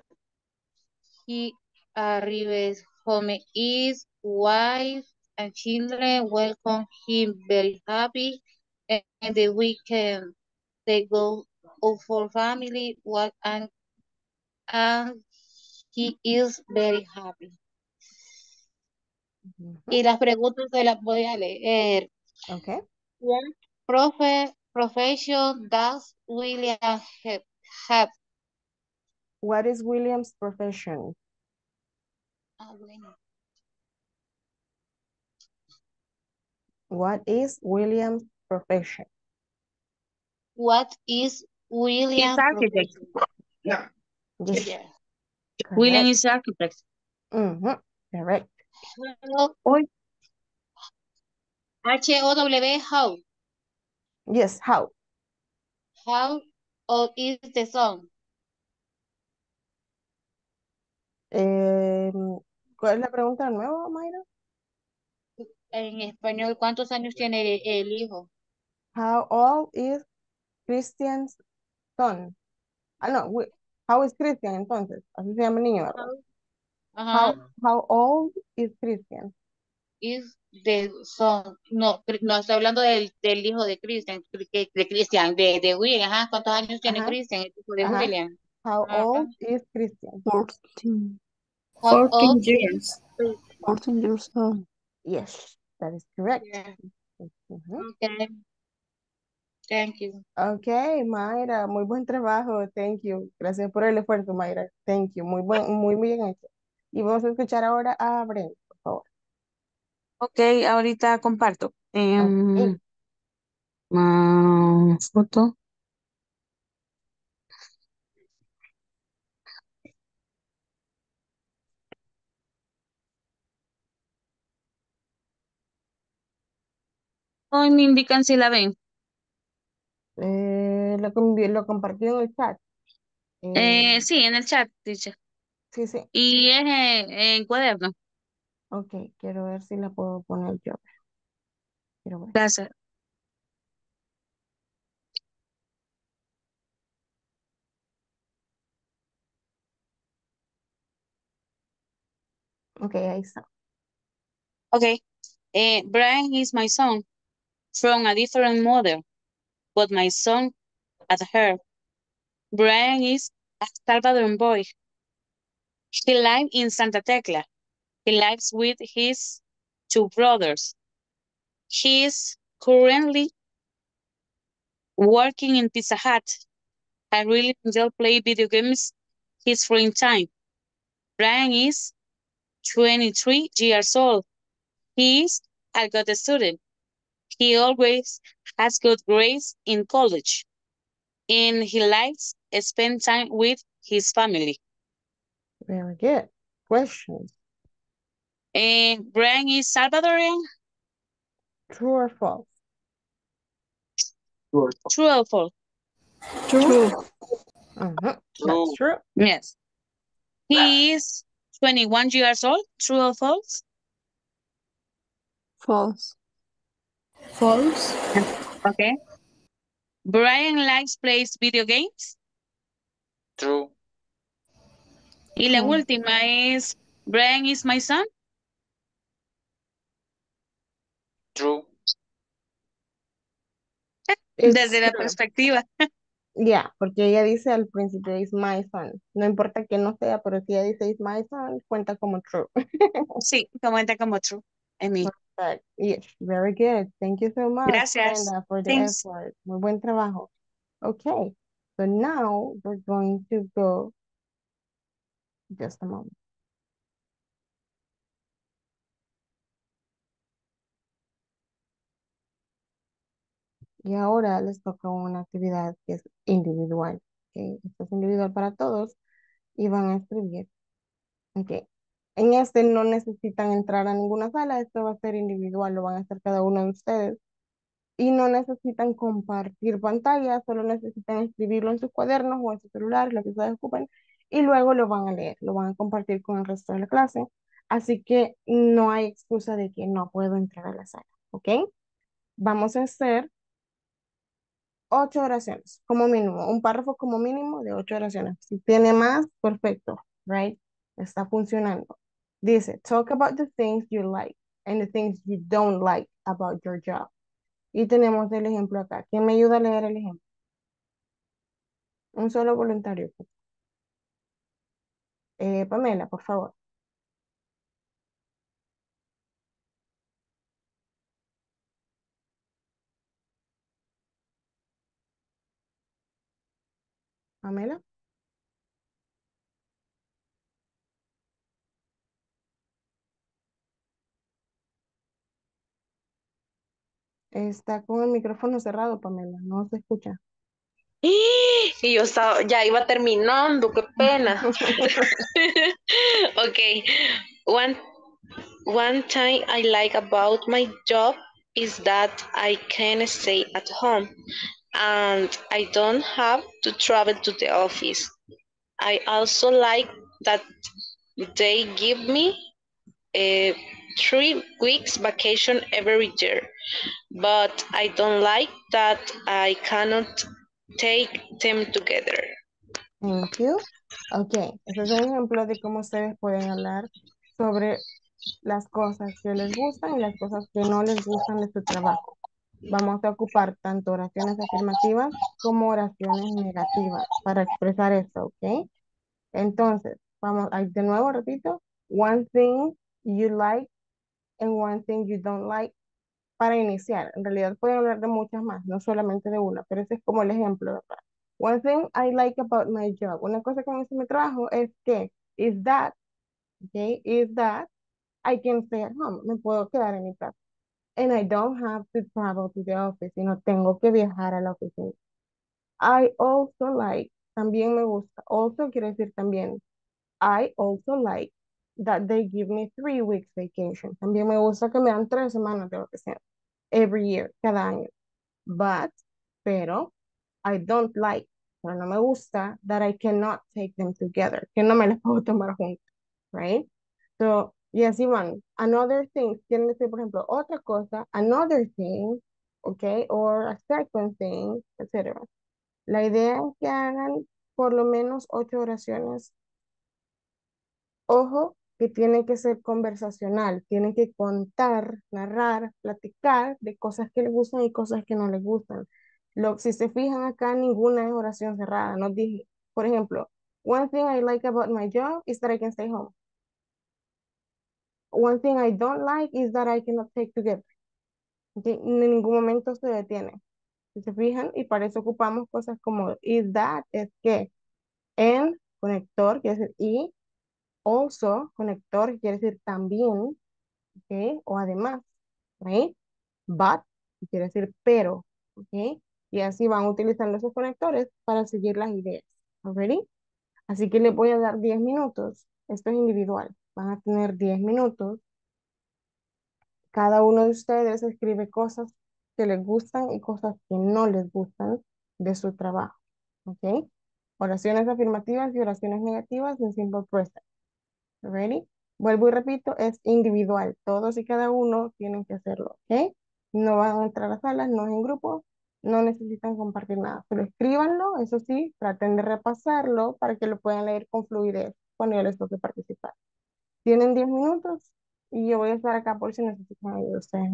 he arrives home, his wife and children welcome him very happy. And the weekend, they go out for family walk, and he is very happy. Y las preguntas se las voy a leer. Okay. What profession does William have? What is William's profession? Bueno. What is William's profession? What is William's profession? Yeah. Yes. William is architect. Correct. H-O-W, how? Yes, how. How old is the son? ¿Cuál es la pregunta de nuevo, Mayra? En español, ¿cuántos años tiene el hijo? How old is Christian's son? Ah, no, how is Christian entonces? Así se llama el niño. How old is Christian? Is the son. No, estoy hablando del hijo de Christian. De William. Ajá. ¿Cuántos años tiene Christian? El hijo de William. How old is Christian? 14 years old. Yes, that is correct. Yeah. Okay. Thank you. Okay, Mayra, muy buen trabajo. Thank you. Gracias por el esfuerzo, Mayra. Thank you. Muy bien hecho. Y vamos a escuchar ahora a Brenda, por favor. Okay, ahorita comparto. Okay. Foto. Hoy me indican si la ven. Lo compartí en el chat. Sí, en el chat, dice. Sí, sí. Y es en cuaderno. Ok, quiero ver si la puedo poner yo. Quiero ver. Gracias. Ok, ahí está. Ok. Brian is my son, from a different mother, but my son at her. Brian is a Salvadoran boy. He lives in Santa Tecla. He lives with his two brothers. He is currently working in Pizza Hut. I really enjoy playing video games his free time. Brian is 23 years old. He is a good student. He always has good grades in college. And he likes to spend time with his family. Very good. Questions? Brian is Salvadorian? True or false? True or false? True or false? True. That's true. Yes. He is 21 years old. True or false? False. False. Okay. Brian likes plays video games. True. Y la última es, Brian is my son. True. Desde la perspectiva. Yeah, porque ella dice al principio, is my son. No importa que no sea, pero si ella dice is my son, cuenta como true. Sí, cuenta como true. I mean. Perfect. Yes, very good. Thank you so much, Gracias. Brenda, for the effort. Muy buen trabajo. Okay, so now we're going to go. Just a moment. Y ahora les toca una actividad que es individual. Okay. Esto es individual para todos y van a escribir. Okay. En este no necesitan entrar a ninguna sala. Esto va a ser individual, lo van a hacer cada uno de ustedes. Y no necesitan compartir pantalla, solo necesitan escribirlo en sus cuadernos o en sus celulares, lo que ustedes ocupen. Y luego lo van a leer, lo van a compartir con el resto de la clase. Así que no hay excusa de que no puedo entrar a la sala, ¿ok? Vamos a hacer 8 oraciones como mínimo, un párrafo como mínimo de 8 oraciones. Si tiene más, perfecto, right? Está funcionando. Dice, talk about the things you like and the things you don't like about your job. Y tenemos el ejemplo acá. ¿Quién me ayuda a leer el ejemplo? Un solo voluntario. Pamela, por favor. Pamela. Está con el micrófono cerrado, Pamela. No se escucha. Y yo estaba, ya iba terminando, qué pena. Okay. One thing I like about my job is that I can stay at home and I don't have to travel to the office. I also like that they give me 3 weeks vacation every year, but I don't like that I cannot take them together. Thank you. Ok, ese es un ejemplo de cómo ustedes pueden hablar sobre las cosas que les gustan y las cosas que no les gustan de su trabajo. Vamos a ocupar tanto oraciones afirmativas como oraciones negativas para expresar esto, ¿ok? Entonces, vamos, de nuevo repito, one thing you like en one thing you don't like para iniciar. En realidad pueden hablar de muchas más, no solamente de una, pero ese es como el ejemplo, ¿verdad? One thing I like about my job. Una cosa que me hace mi trabajo es que is that, okay, is that I can stay at home. Me puedo quedar en mi casa. And I don't have to travel to the office. Y no tengo que viajar a la oficina. I also like, también me gusta. Also quiere decir también. I also like that they give me 3 weeks vacation. También me gusta que me dan 3 semanas de vacaciones. Every year, cada año. But, pero, I don't like, pero no me gusta, that I cannot take them together. Que no me las puedo tomar juntas. Right? So, yes, Iván, another thing, quieren decir, por ejemplo, otra cosa, another thing, okay, or a second thing, etc. La idea es que hagan por lo menos 8 oraciones. Ojo, que tienen que ser conversacional, tienen que contar, narrar, platicar de cosas que les gustan y cosas que no les gustan. Si se fijan acá, ninguna es oración cerrada. No dije, por ejemplo, one thing I like about my job is that I can stay home. One thing I don't like is that I cannot take together. Okay? En ningún momento se detiene. Si se fijan, y para eso ocupamos cosas como is that, es que, and, conector, quiere decir y, also, conector, quiere decir también, okay, o además, right? But, quiere decir pero, okay? Y así van utilizando esos conectores para seguir las ideas. ¿Ready? Así que les voy a dar 10 minutos. Esto es individual. Van a tener 10 minutos. Cada uno de ustedes escribe cosas que les gustan y cosas que no les gustan de su trabajo. ¿Ok? Oraciones afirmativas y oraciones negativas en simple present. ¿Ready? Vuelvo y repito, es individual. Todos y cada uno tienen que hacerlo. ¿Ok? No van a entrar a salas, no es en grupo. No necesitan compartir nada. Pero escríbanlo, eso sí, traten de repasarlo para que lo puedan leer con fluidez cuando yo les toque participar. Tienen 10 minutos y yo voy a estar acá por si necesitan ayuda ustedes.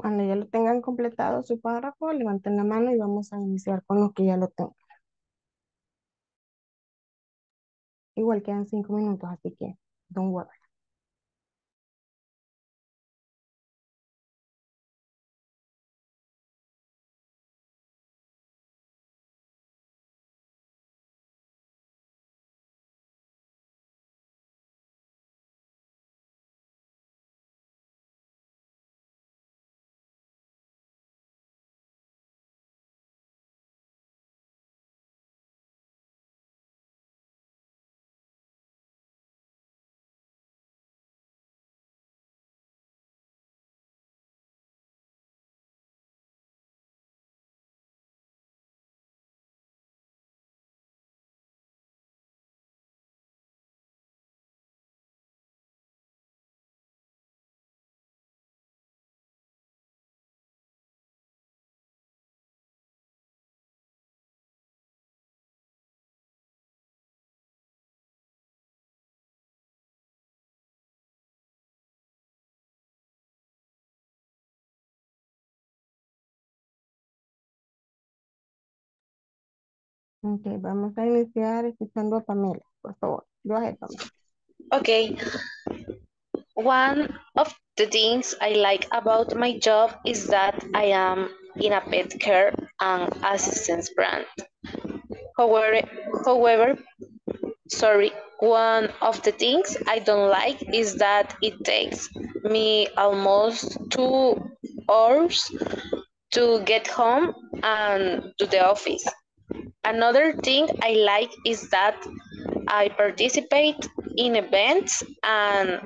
Cuando ya lo tengan completado su párrafo, levanten la mano y vamos a iniciar con los que ya lo tengan. Igual quedan 5 minutos, así que don't worry. Ok, vamos a iniciar escuchando a Pamela, por favor. Go ahead, Pamela. Okay. One of the things I like about my job is that I am in a pet care and assistance brand. One of the things I don't like is that it takes me almost 2 hours to get home and to the office. Another thing I like is that I participate in events and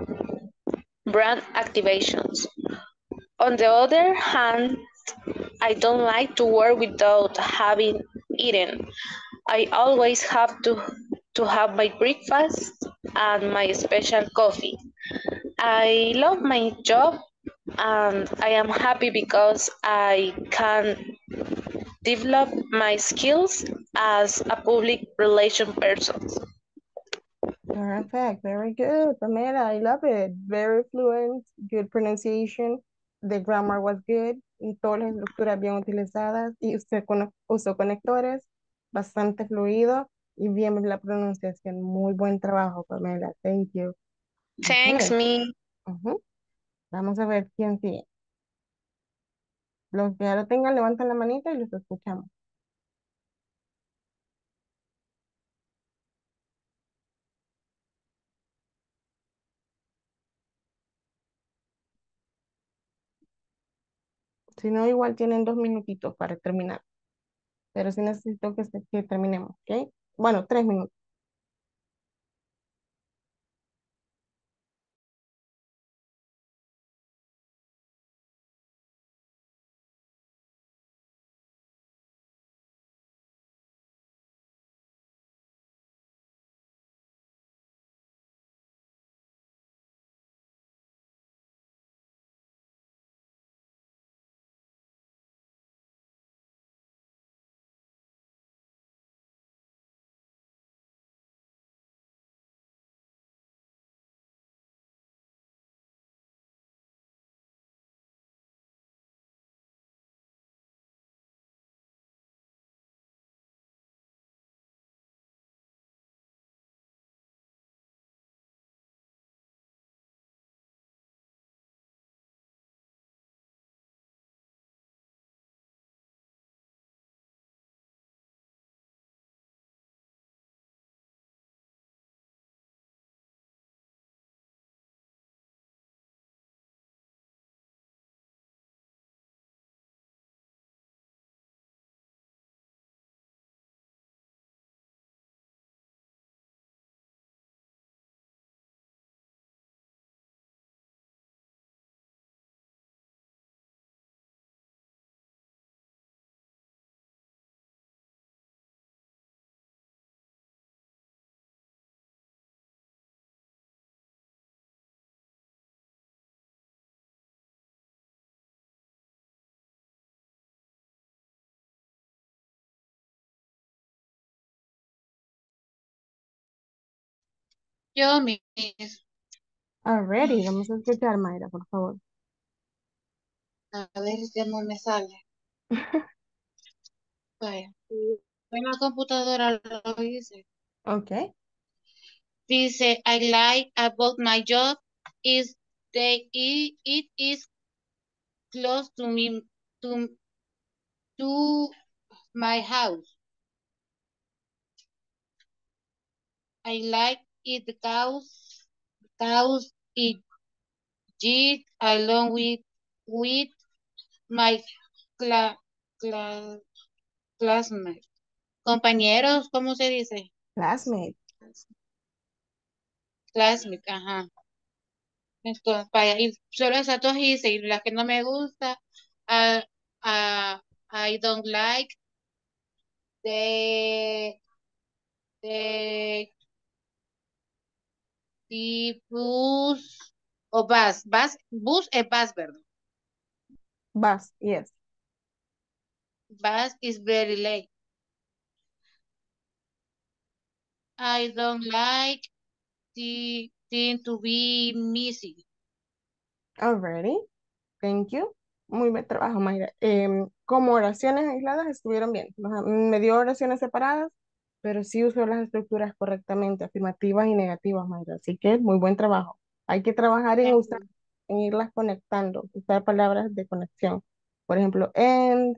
brand activations. On the other hand, I don't like to work without having eaten. I always have to have my breakfast and my special coffee. I love my job and I am happy because I can develop my skills as a public relation person. Perfect, very good, Pamela, I love it. Very fluent, good pronunciation, the grammar was good, todas las estructuras bien utilizadas y usted usó conectores, bastante fluido y bien la pronunciación. Muy buen trabajo, Pamela, thank you. Thanks, me. Vamos a ver quién sigue. Los que ya lo tengan, levantan la manita y los escuchamos. Si no, igual tienen 2 minutitos para terminar. Pero sí necesito que terminemos, ¿ok? Bueno, 3 minutos. Yo, Miss. Already, vamos a escuchar, Mayra, por favor. A ver, ya no me sale. Vaya. En la computadora lo hice. Ok. Dice, I like about my job is that it is close to me, to my house. I like it because it gets along with my classmates. Compañeros, ¿cómo se dice? Classmates. Classmates, ajá. Entonces, para ir, solo esas dos hice, y las que no me gusta, I don't like the bus o bus. Bus es bus, ¿verdad? Bus, yes. Bus is very late. I don't like the thing to be missing. Already. Thank you. Muy buen trabajo, Mayra. Como oraciones aisladas estuvieron bien. Me dio oraciones separadas, pero sí usó las estructuras correctamente, afirmativas y negativas, Mayra. Así que muy buen trabajo. Hay que trabajar en usar, en irlas conectando, usar palabras de conexión. Por ejemplo, and,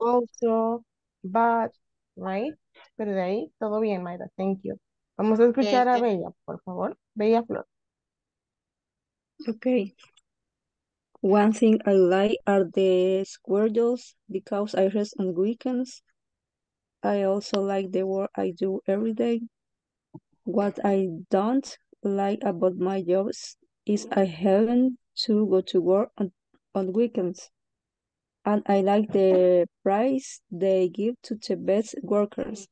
also, but, right? Pero de ahí, todo bien, Mayra. Thank you. Vamos a escuchar a Bella, por favor. Bella Flor. Okay. One thing I like are the squirrels because I rest on weekends. I also like the work I do every day. What I don't like about my jobs is I haven't to go to work on weekends. And I like the prize they give to the best workers.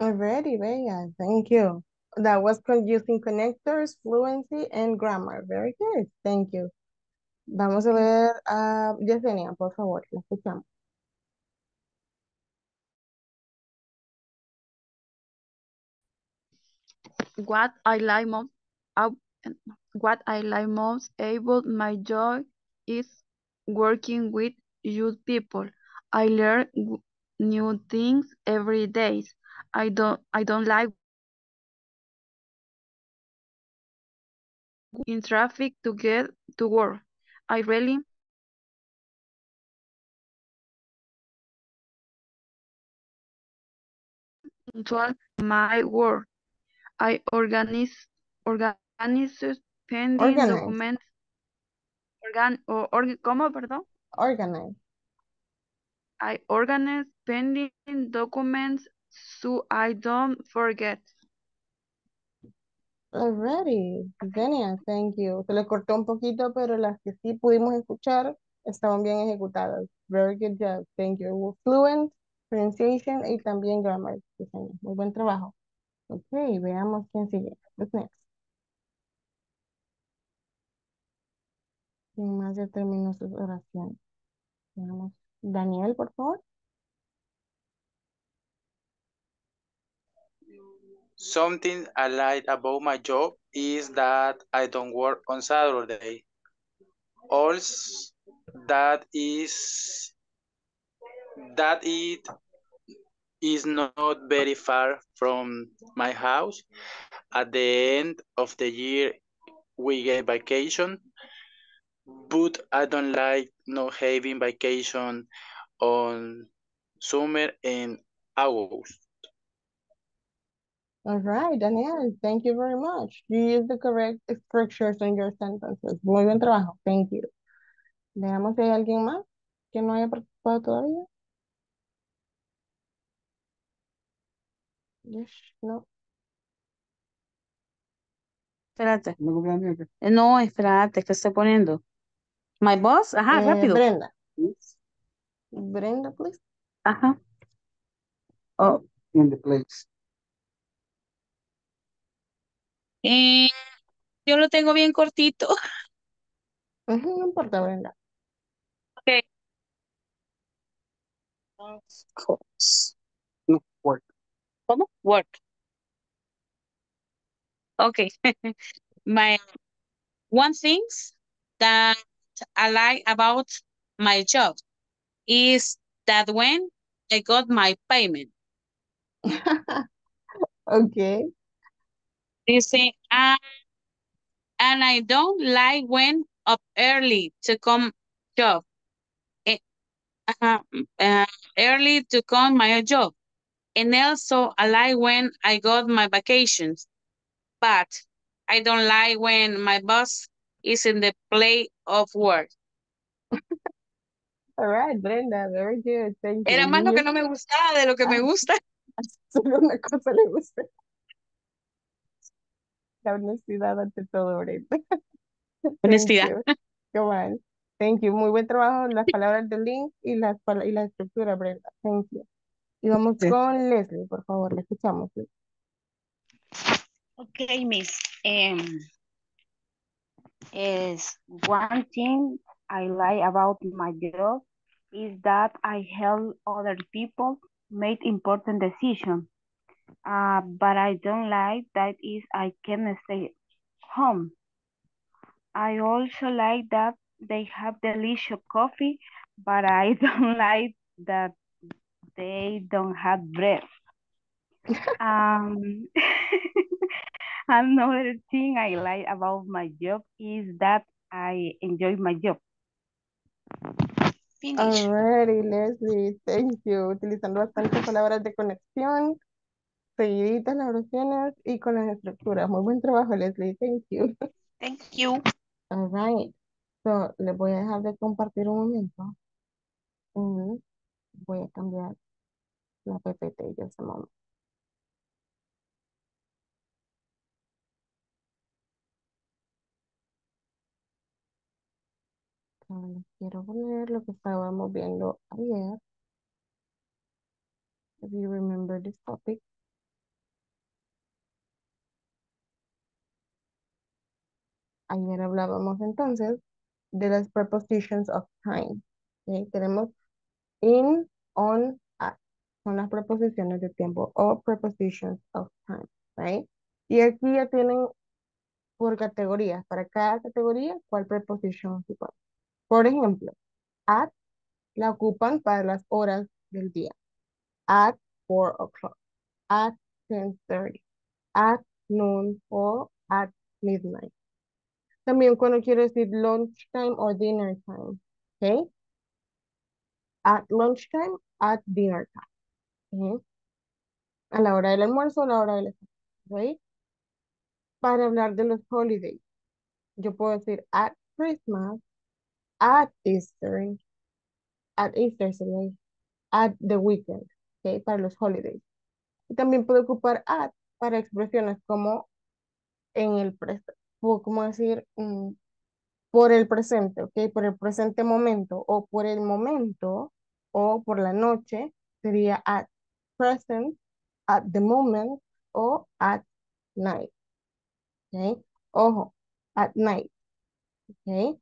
Already, Bella, thank you. That was using connectors, fluency, and grammar. Very good, thank you. Vamos a ver a Yesenia, por favor, la escuchamos. What I like most about my job is working with youth people. I learn new things every day. I don't like in traffic to get to work. I really enjoy my work. I organize pending documents so I don't forget. Already, Daniel, thank you. Se le cortó un poquito, pero las que sí pudimos escuchar estaban bien ejecutadas. Very good job, thank you. Fluent, pronunciation y también grammar. Muy buen trabajo. Ok, veamos quién sigue. What's next? ¿Quién más ya terminó su oración? Veamos. Daniel, por favor. Something I like about my job is that I don't work on Saturday. Also, that it is not very far from my house. At the end of the year, we get vacation, but I don't like not having vacation on summer and August. All right, Daniel, thank you very much. You use the correct structures in your sentences. Muy buen trabajo, thank you. Veamos si hay alguien más que no haya participado todavía. Yes, no. Espérate. No, espérate, ¿qué estoy poniendo? My boss, ajá, rápido. Brenda. Yes. Brenda, please. Ajá. Oh. In the place. Yo lo tengo bien cortito. No importa, Brenda. Ok. Of course. No, work. ¿Cómo? Work. Ok. My One thing that I like about my job is that when I got my payment. Okay. Dice, and I don't like when up early to come job. Early to come my job. And also I like when I got my vacations. But I don't like when my boss is in the play of work. All right, Brenda, very good. Thank you. Era más lo que no me gustaba de lo que me gusta. Solo una cosa le gusta. La honestidad ante todo, Brenda. Honestidad. Qué bueno. Thank you. Muy buen trabajo las palabras del link y la estructura, Brenda. Thank you. Y vamos con Leslie, por favor. Le escuchamos. Ok, Miss. Is one thing I like about my job is that I help other people make important decisions. But I don't like that is I can stay home. I also like that they have delicious coffee, but I don't like that they don't have bread. Another thing I like about my job is that I enjoy my job. Finish. Alrighty, Leslie, thank you. Utilizando bastantes palabras de conexión, seguiditas las oraciones y con las estructuras. Muy buen trabajo, Leslie, thank you. Thank you. Alright. So, les voy a dejar de compartir un momento. Voy a cambiar la PPT de ese momento. Les quiero poner lo que estábamos viendo ayer. If you remember this topic. Ayer hablábamos entonces de las prepositions of time. ¿Okay? Tenemos in, on, at. Son las preposiciones de tiempo o prepositions of time. ¿Right? Y aquí ya tienen por categorías. Para cada categoría, ¿cuál preposición ocupan? Por ejemplo, at la ocupan para las horas del día. At 4 o'clock. At 10:30. At noon o at midnight. También cuando quiero decir lunch time o dinner time. ¿Ok? At lunch time, at dinner time. ¿Ok? A la hora del almuerzo, a la hora del almuerzo. ¿Ok? Para hablar de los holidays. Yo puedo decir at Christmas, at Easter, at the weekend. ¿Ok? Para los holidays. Y también puedo ocupar at para expresiones como en el presente. O como decir, por el presente, ¿ok? Por el presente momento, o por el momento, o por la noche, sería at present, at the moment, o at night, ¿ok? Ojo, at night, ¿ok?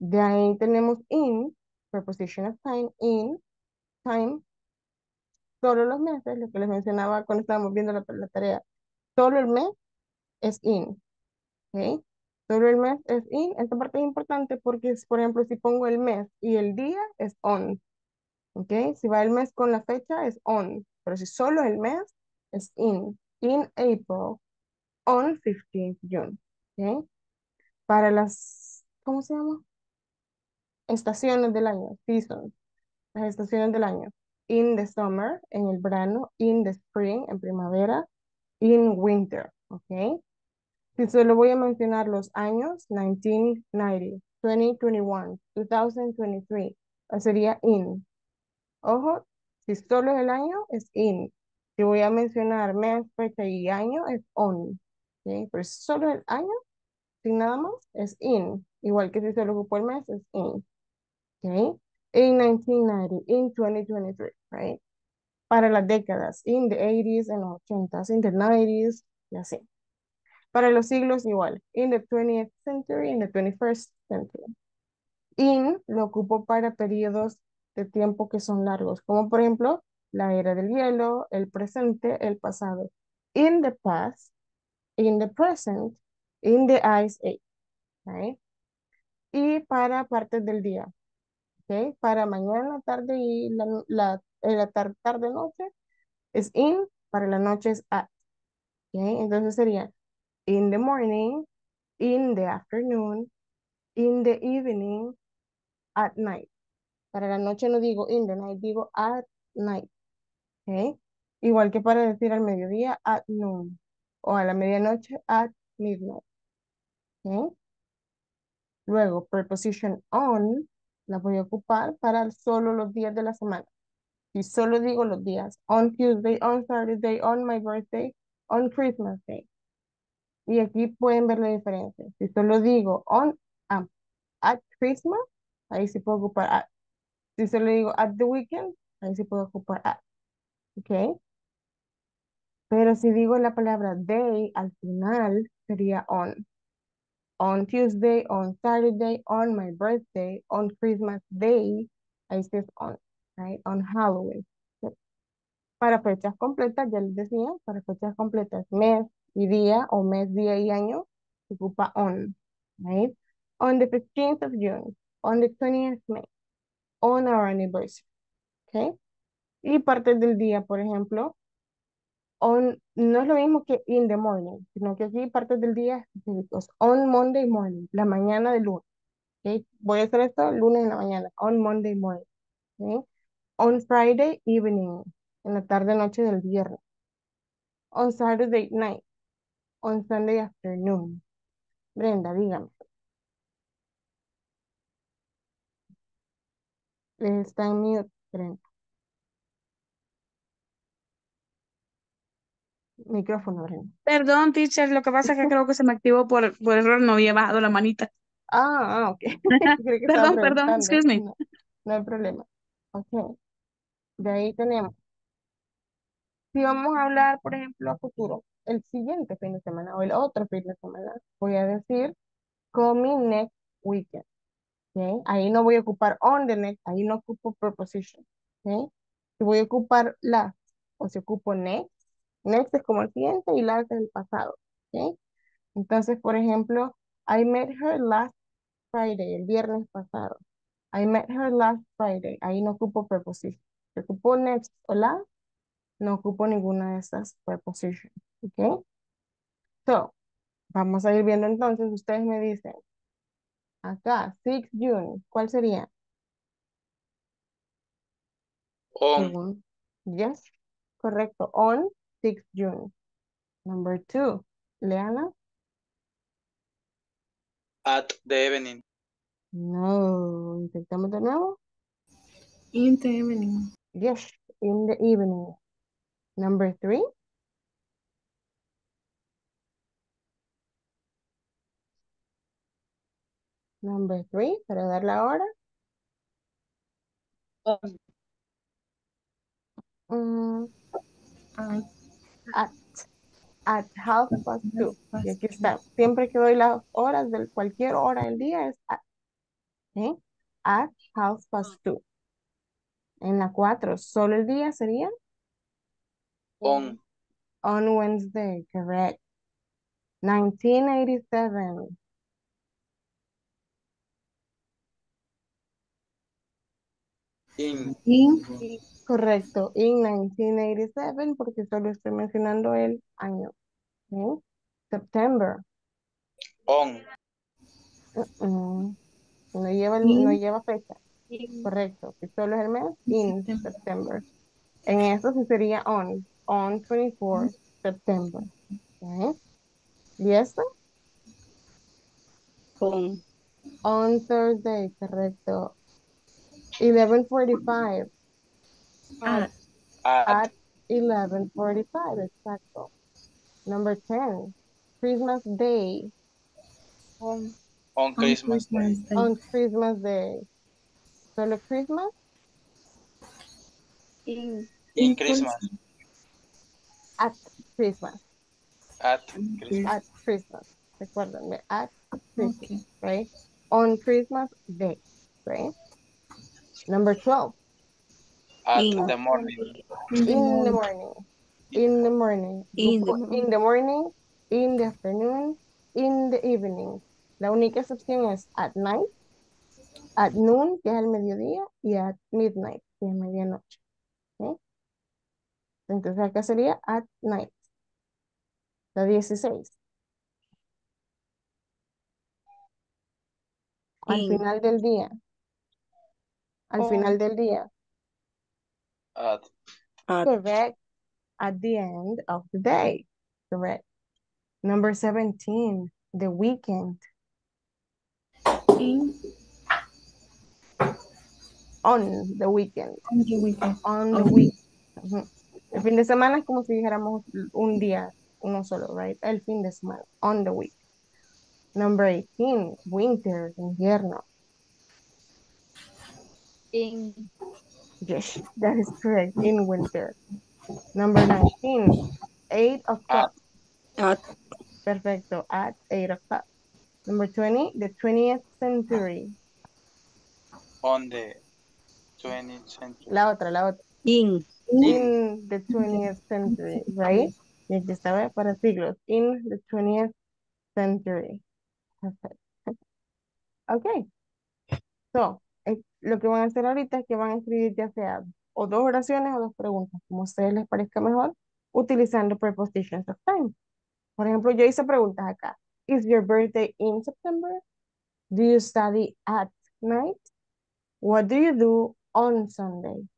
De ahí tenemos in, preposition of time, in, time, solo los meses, lo que les mencionaba cuando estábamos viendo la tarea, solo el mes es in. ¿Ok? Solo el mes es in. Esta parte es importante porque, por ejemplo, si pongo el mes y el día, es on. ¿Ok? Si va el mes con la fecha, es on. Pero si solo el mes, es in. In April, on 15th June. ¿Ok? Para las, ¿cómo se llama? Estaciones del año, seasons. Las estaciones del año. In the summer, en el verano. In the spring, en primavera. In winter. ¿Ok? Si solo voy a mencionar los años, 1990, 2021, 2023, sería in. Ojo, si solo es el año, es in. Si voy a mencionar mes, fecha y año, es on. ¿Okay? Pero si solo el año, sin nada más, es in. Igual que si solo ocupo el mes, es in. ¿Okay? In 1990, in 2023, right? Para las décadas, in the 80s, en los 80s, in the 90s, y así. Para los siglos igual, in the 20th century, in the 21st century. In lo ocupo para periodos de tiempo que son largos, como por ejemplo, la era del hielo, el presente, el pasado. In the past, in the present, in the ice age. ¿ok? Y para partes del día, ¿ok? Para mañana, tarde y tarde, noche es in, para la noche es at, ¿ok? Entonces sería in the morning, in the afternoon, in the evening, at night. Para la noche no digo in the night, digo at night, ¿ok? Igual que para decir al mediodía, at noon, o a la medianoche, at midnight, ¿ok? Luego, preposition on la voy a ocupar para solo los días de la semana. Si solo digo los días, on Tuesday, on Thursday, on my birthday, on Christmas Day. Y aquí pueden ver la diferencia. Si solo digo on, at Christmas, ahí sí puedo ocupar at. Si solo digo at the weekend, ahí sí puedo ocupar at. ¿Ok? Pero si digo la palabra day al final, sería on. On Tuesday, on Saturday, on my birthday, on Christmas Day, ahí sí es on, right? On Halloween. ¿Sí? Para fechas completas, ya les decía, para fechas completas, mes y día, o mes, día y año, se ocupa on, right? On the 15th of June, on the 20th of May, on our anniversary, okay? Y partes del día, por ejemplo, on, no es lo mismo que in the morning, sino que aquí partes del día específicos. On Monday morning, la mañana del lunes. ¿Ok? Voy a hacer esto el lunes en la mañana. On Monday morning. ¿Ok? On Friday evening, en la tarde noche del viernes. On Saturday night. On Sunday afternoon. Brenda, dígame. Está en mute, Brenda. Micrófono, Brenda. Perdón, teacher, lo que pasa es que creo que se me activó por error, no había bajado la manita. Ok. Creo que estaba Perdón, excuse me. No, no hay problema. Ok. De ahí tenemos. Si vamos a hablar, por ejemplo, a futuro, el siguiente fin de semana o el otro fin de semana, voy a decir coming next weekend. ¿Ok? Ahí no voy a ocupar on the next, ahí no ocupo preposition. ¿Ok? Si voy a ocupar last o si ocupo next, next es como el siguiente y last es el pasado. ¿Ok? Entonces, por ejemplo, I met her last Friday, el viernes pasado. I met her last Friday. Ahí no ocupo preposition. Si ocupo next o last, no ocupo ninguna de estas prepositions, ¿ok? So, vamos a ir viendo entonces, ustedes me dicen, acá, 6 June, ¿cuál sería? On. Según, yes, correcto, on 6 June. Number 2, Leana. At the evening. No, intentamos de nuevo. In the evening. Yes, in the evening. Number 3. Number 3, para dar la hora. At 2:30. Y aquí está. Siempre que doy las horas de cualquier hora del día es at. ¿Okay? At 2:30. En la 4, solo el día sería. On. On Wednesday, correct. 1987. In. Correcto, in 1987, porque solo estoy mencionando el año. ¿Okay? September. On. No lleva fecha. In. Correcto, que solo es el mes. In September. En eso sí sería on. On 24 September. Okay. ¿Y esto? On. On Thursday, correcto. 11:45. At 11:45, exacto. Number 10, Christmas Day. On Christmas Day. On Christmas Day. ¿Solo Christmas? In Christmas. At Christmas. At Christmas. At Christmas. Recuérdenme, at Christmas, okay. Right? On Christmas Day, right? Number 12. At the morning. In the morning. In the morning. In the morning, in the afternoon, in the evening. La única excepción es at night, at noon, que es el mediodía, y at midnight, que es medianoche. ¿Okay? Entonces acá sería at night. La 16. Al final del día. Al final del día. At. Correct. At the end of the day. Correct. Number 17. The weekend. On the weekend. On the weekend. On the week. Uh-huh. El fin de semana es como si dijéramos un día, uno solo, right? El fin de semana. On the week. Number 18, winter, invierno. In. Yes, that is correct, in winter. Number 19, 8 o'clock. At. Perfecto, at 8 o'clock. Number 20, the 20th century. On the 20th century. La otra. In the 20th century, right? Ya estaba para siglos. In the 20th century. Perfect. Okay. So, lo que van a hacer ahorita es que van a escribir ya sea o dos oraciones o dos preguntas, como a ustedes les parezca mejor, utilizando prepositions of time. Por ejemplo, yo hice preguntas acá. Is your birthday in September? Do you study at night? What do you do on Sunday?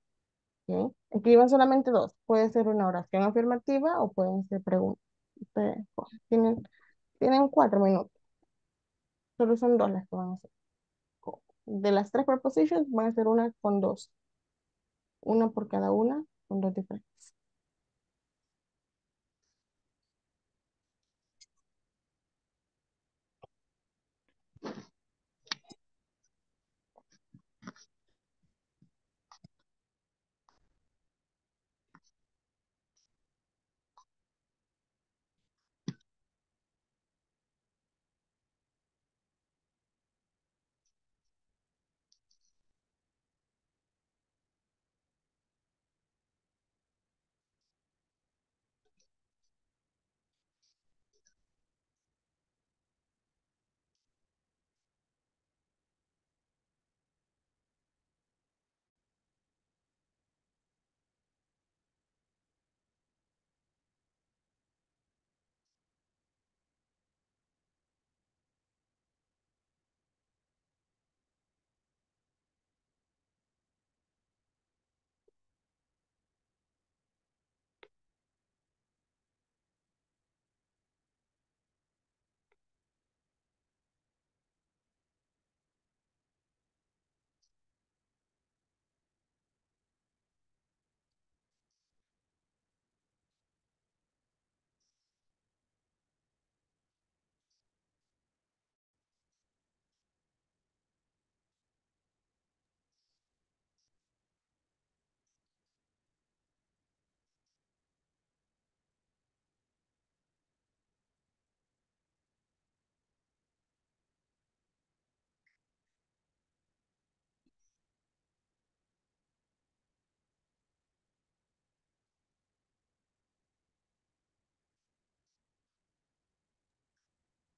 Okay. Escriban solamente dos. Puede ser una oración afirmativa o pueden ser preguntas. Ustedes tienen 4 minutos. Solo son dos las que van a hacer. De las 3 prepositions van a hacer una con 2. Una por cada una con 2 diferentes.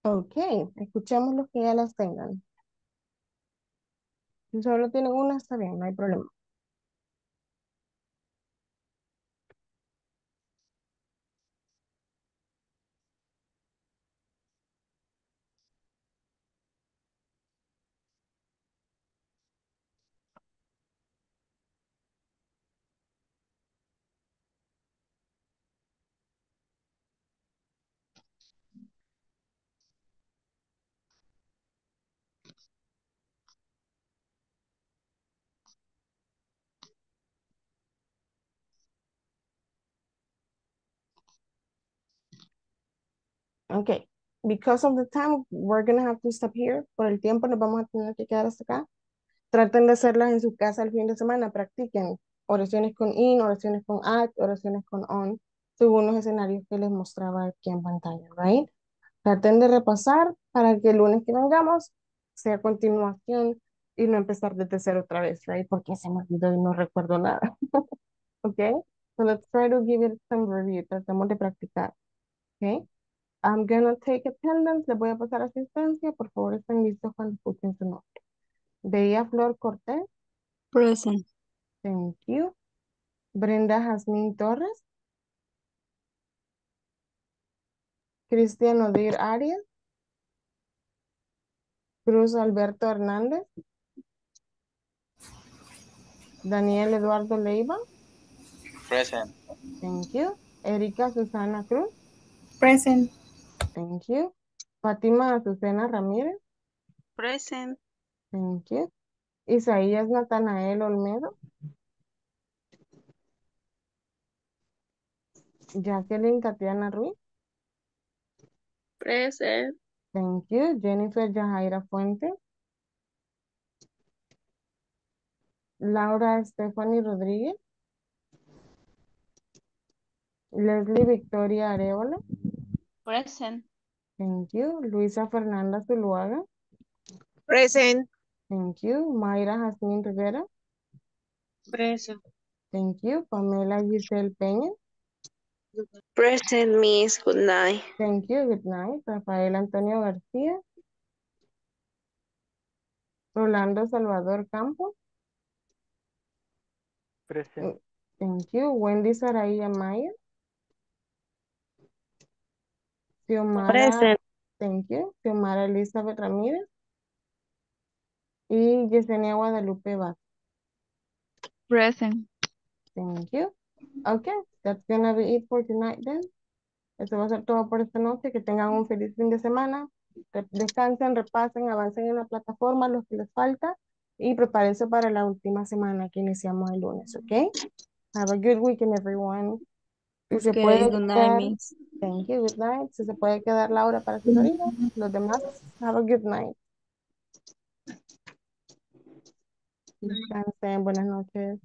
Ok, escuchemos los que ya las tengan. Si solo tienen una, está bien, no hay problema. Okay, because of the time, we're going to have to stop here. Por el tiempo nos vamos a tener que quedar hasta acá. Traten de hacerlas en su casa el fin de semana. Practiquen oraciones con in, oraciones con at, oraciones con on, según los escenarios que les mostraba aquí en pantalla, right? Traten de repasar para que el lunes que vengamos sea continuación y no empezar desde cero otra vez, right? Porque se me olvidó y no recuerdo nada. Okay, so let's try to give it some review. Tratemos de practicar, okay? I'm gonna take attendance. Les voy a pasar asistencia. Por favor, estén listos cuando escuchen su nombre. Deia Flor Cortés. Present. Thank you. Brenda Jazmín Torres. Cristiano Dir Arias. Cruz Alberto Hernández. Daniel Eduardo Leiva. Present. Thank you. Erika Susana Cruz. Present. Thank you. Fatima Azucena Ramírez. Present. Thank you. Isaías Natanael Olmedo. Jacqueline Tatiana Ruiz. Present. Thank you. Jennifer Yajaira Fuentes. Laura Stephanie Rodríguez. Leslie Victoria Areola. Present. Thank you. Luisa Fernanda Zuluaga. Present. Thank you. Mayra Jazmín Rivera. Present. Thank you. Pamela Giselle Peña. Present, Miss. Good night. Thank you. Good night. Rafael Antonio García. Rolando Salvador Campos. Present. Thank you. Wendy Saraya Maya. Xiomara, present. Thank you. Xiomara Elizabeth Ramírez. Y Yesenia Guadalupe Vaz. Present. Thank you. Okay, that's gonna be it for tonight then. Eso va a ser todo por esta noche. Que tengan un feliz fin de semana. Descansen, repasen, avancen en la plataforma, los que les falta. Y prepárense para la última semana que iniciamos el lunes, okay? Have a good weekend, everyone. Si se puede good night, miss. Thank you, good night. Si se puede quedar Laura para su marido, los demás, have a good night. Descansen, buenas noches.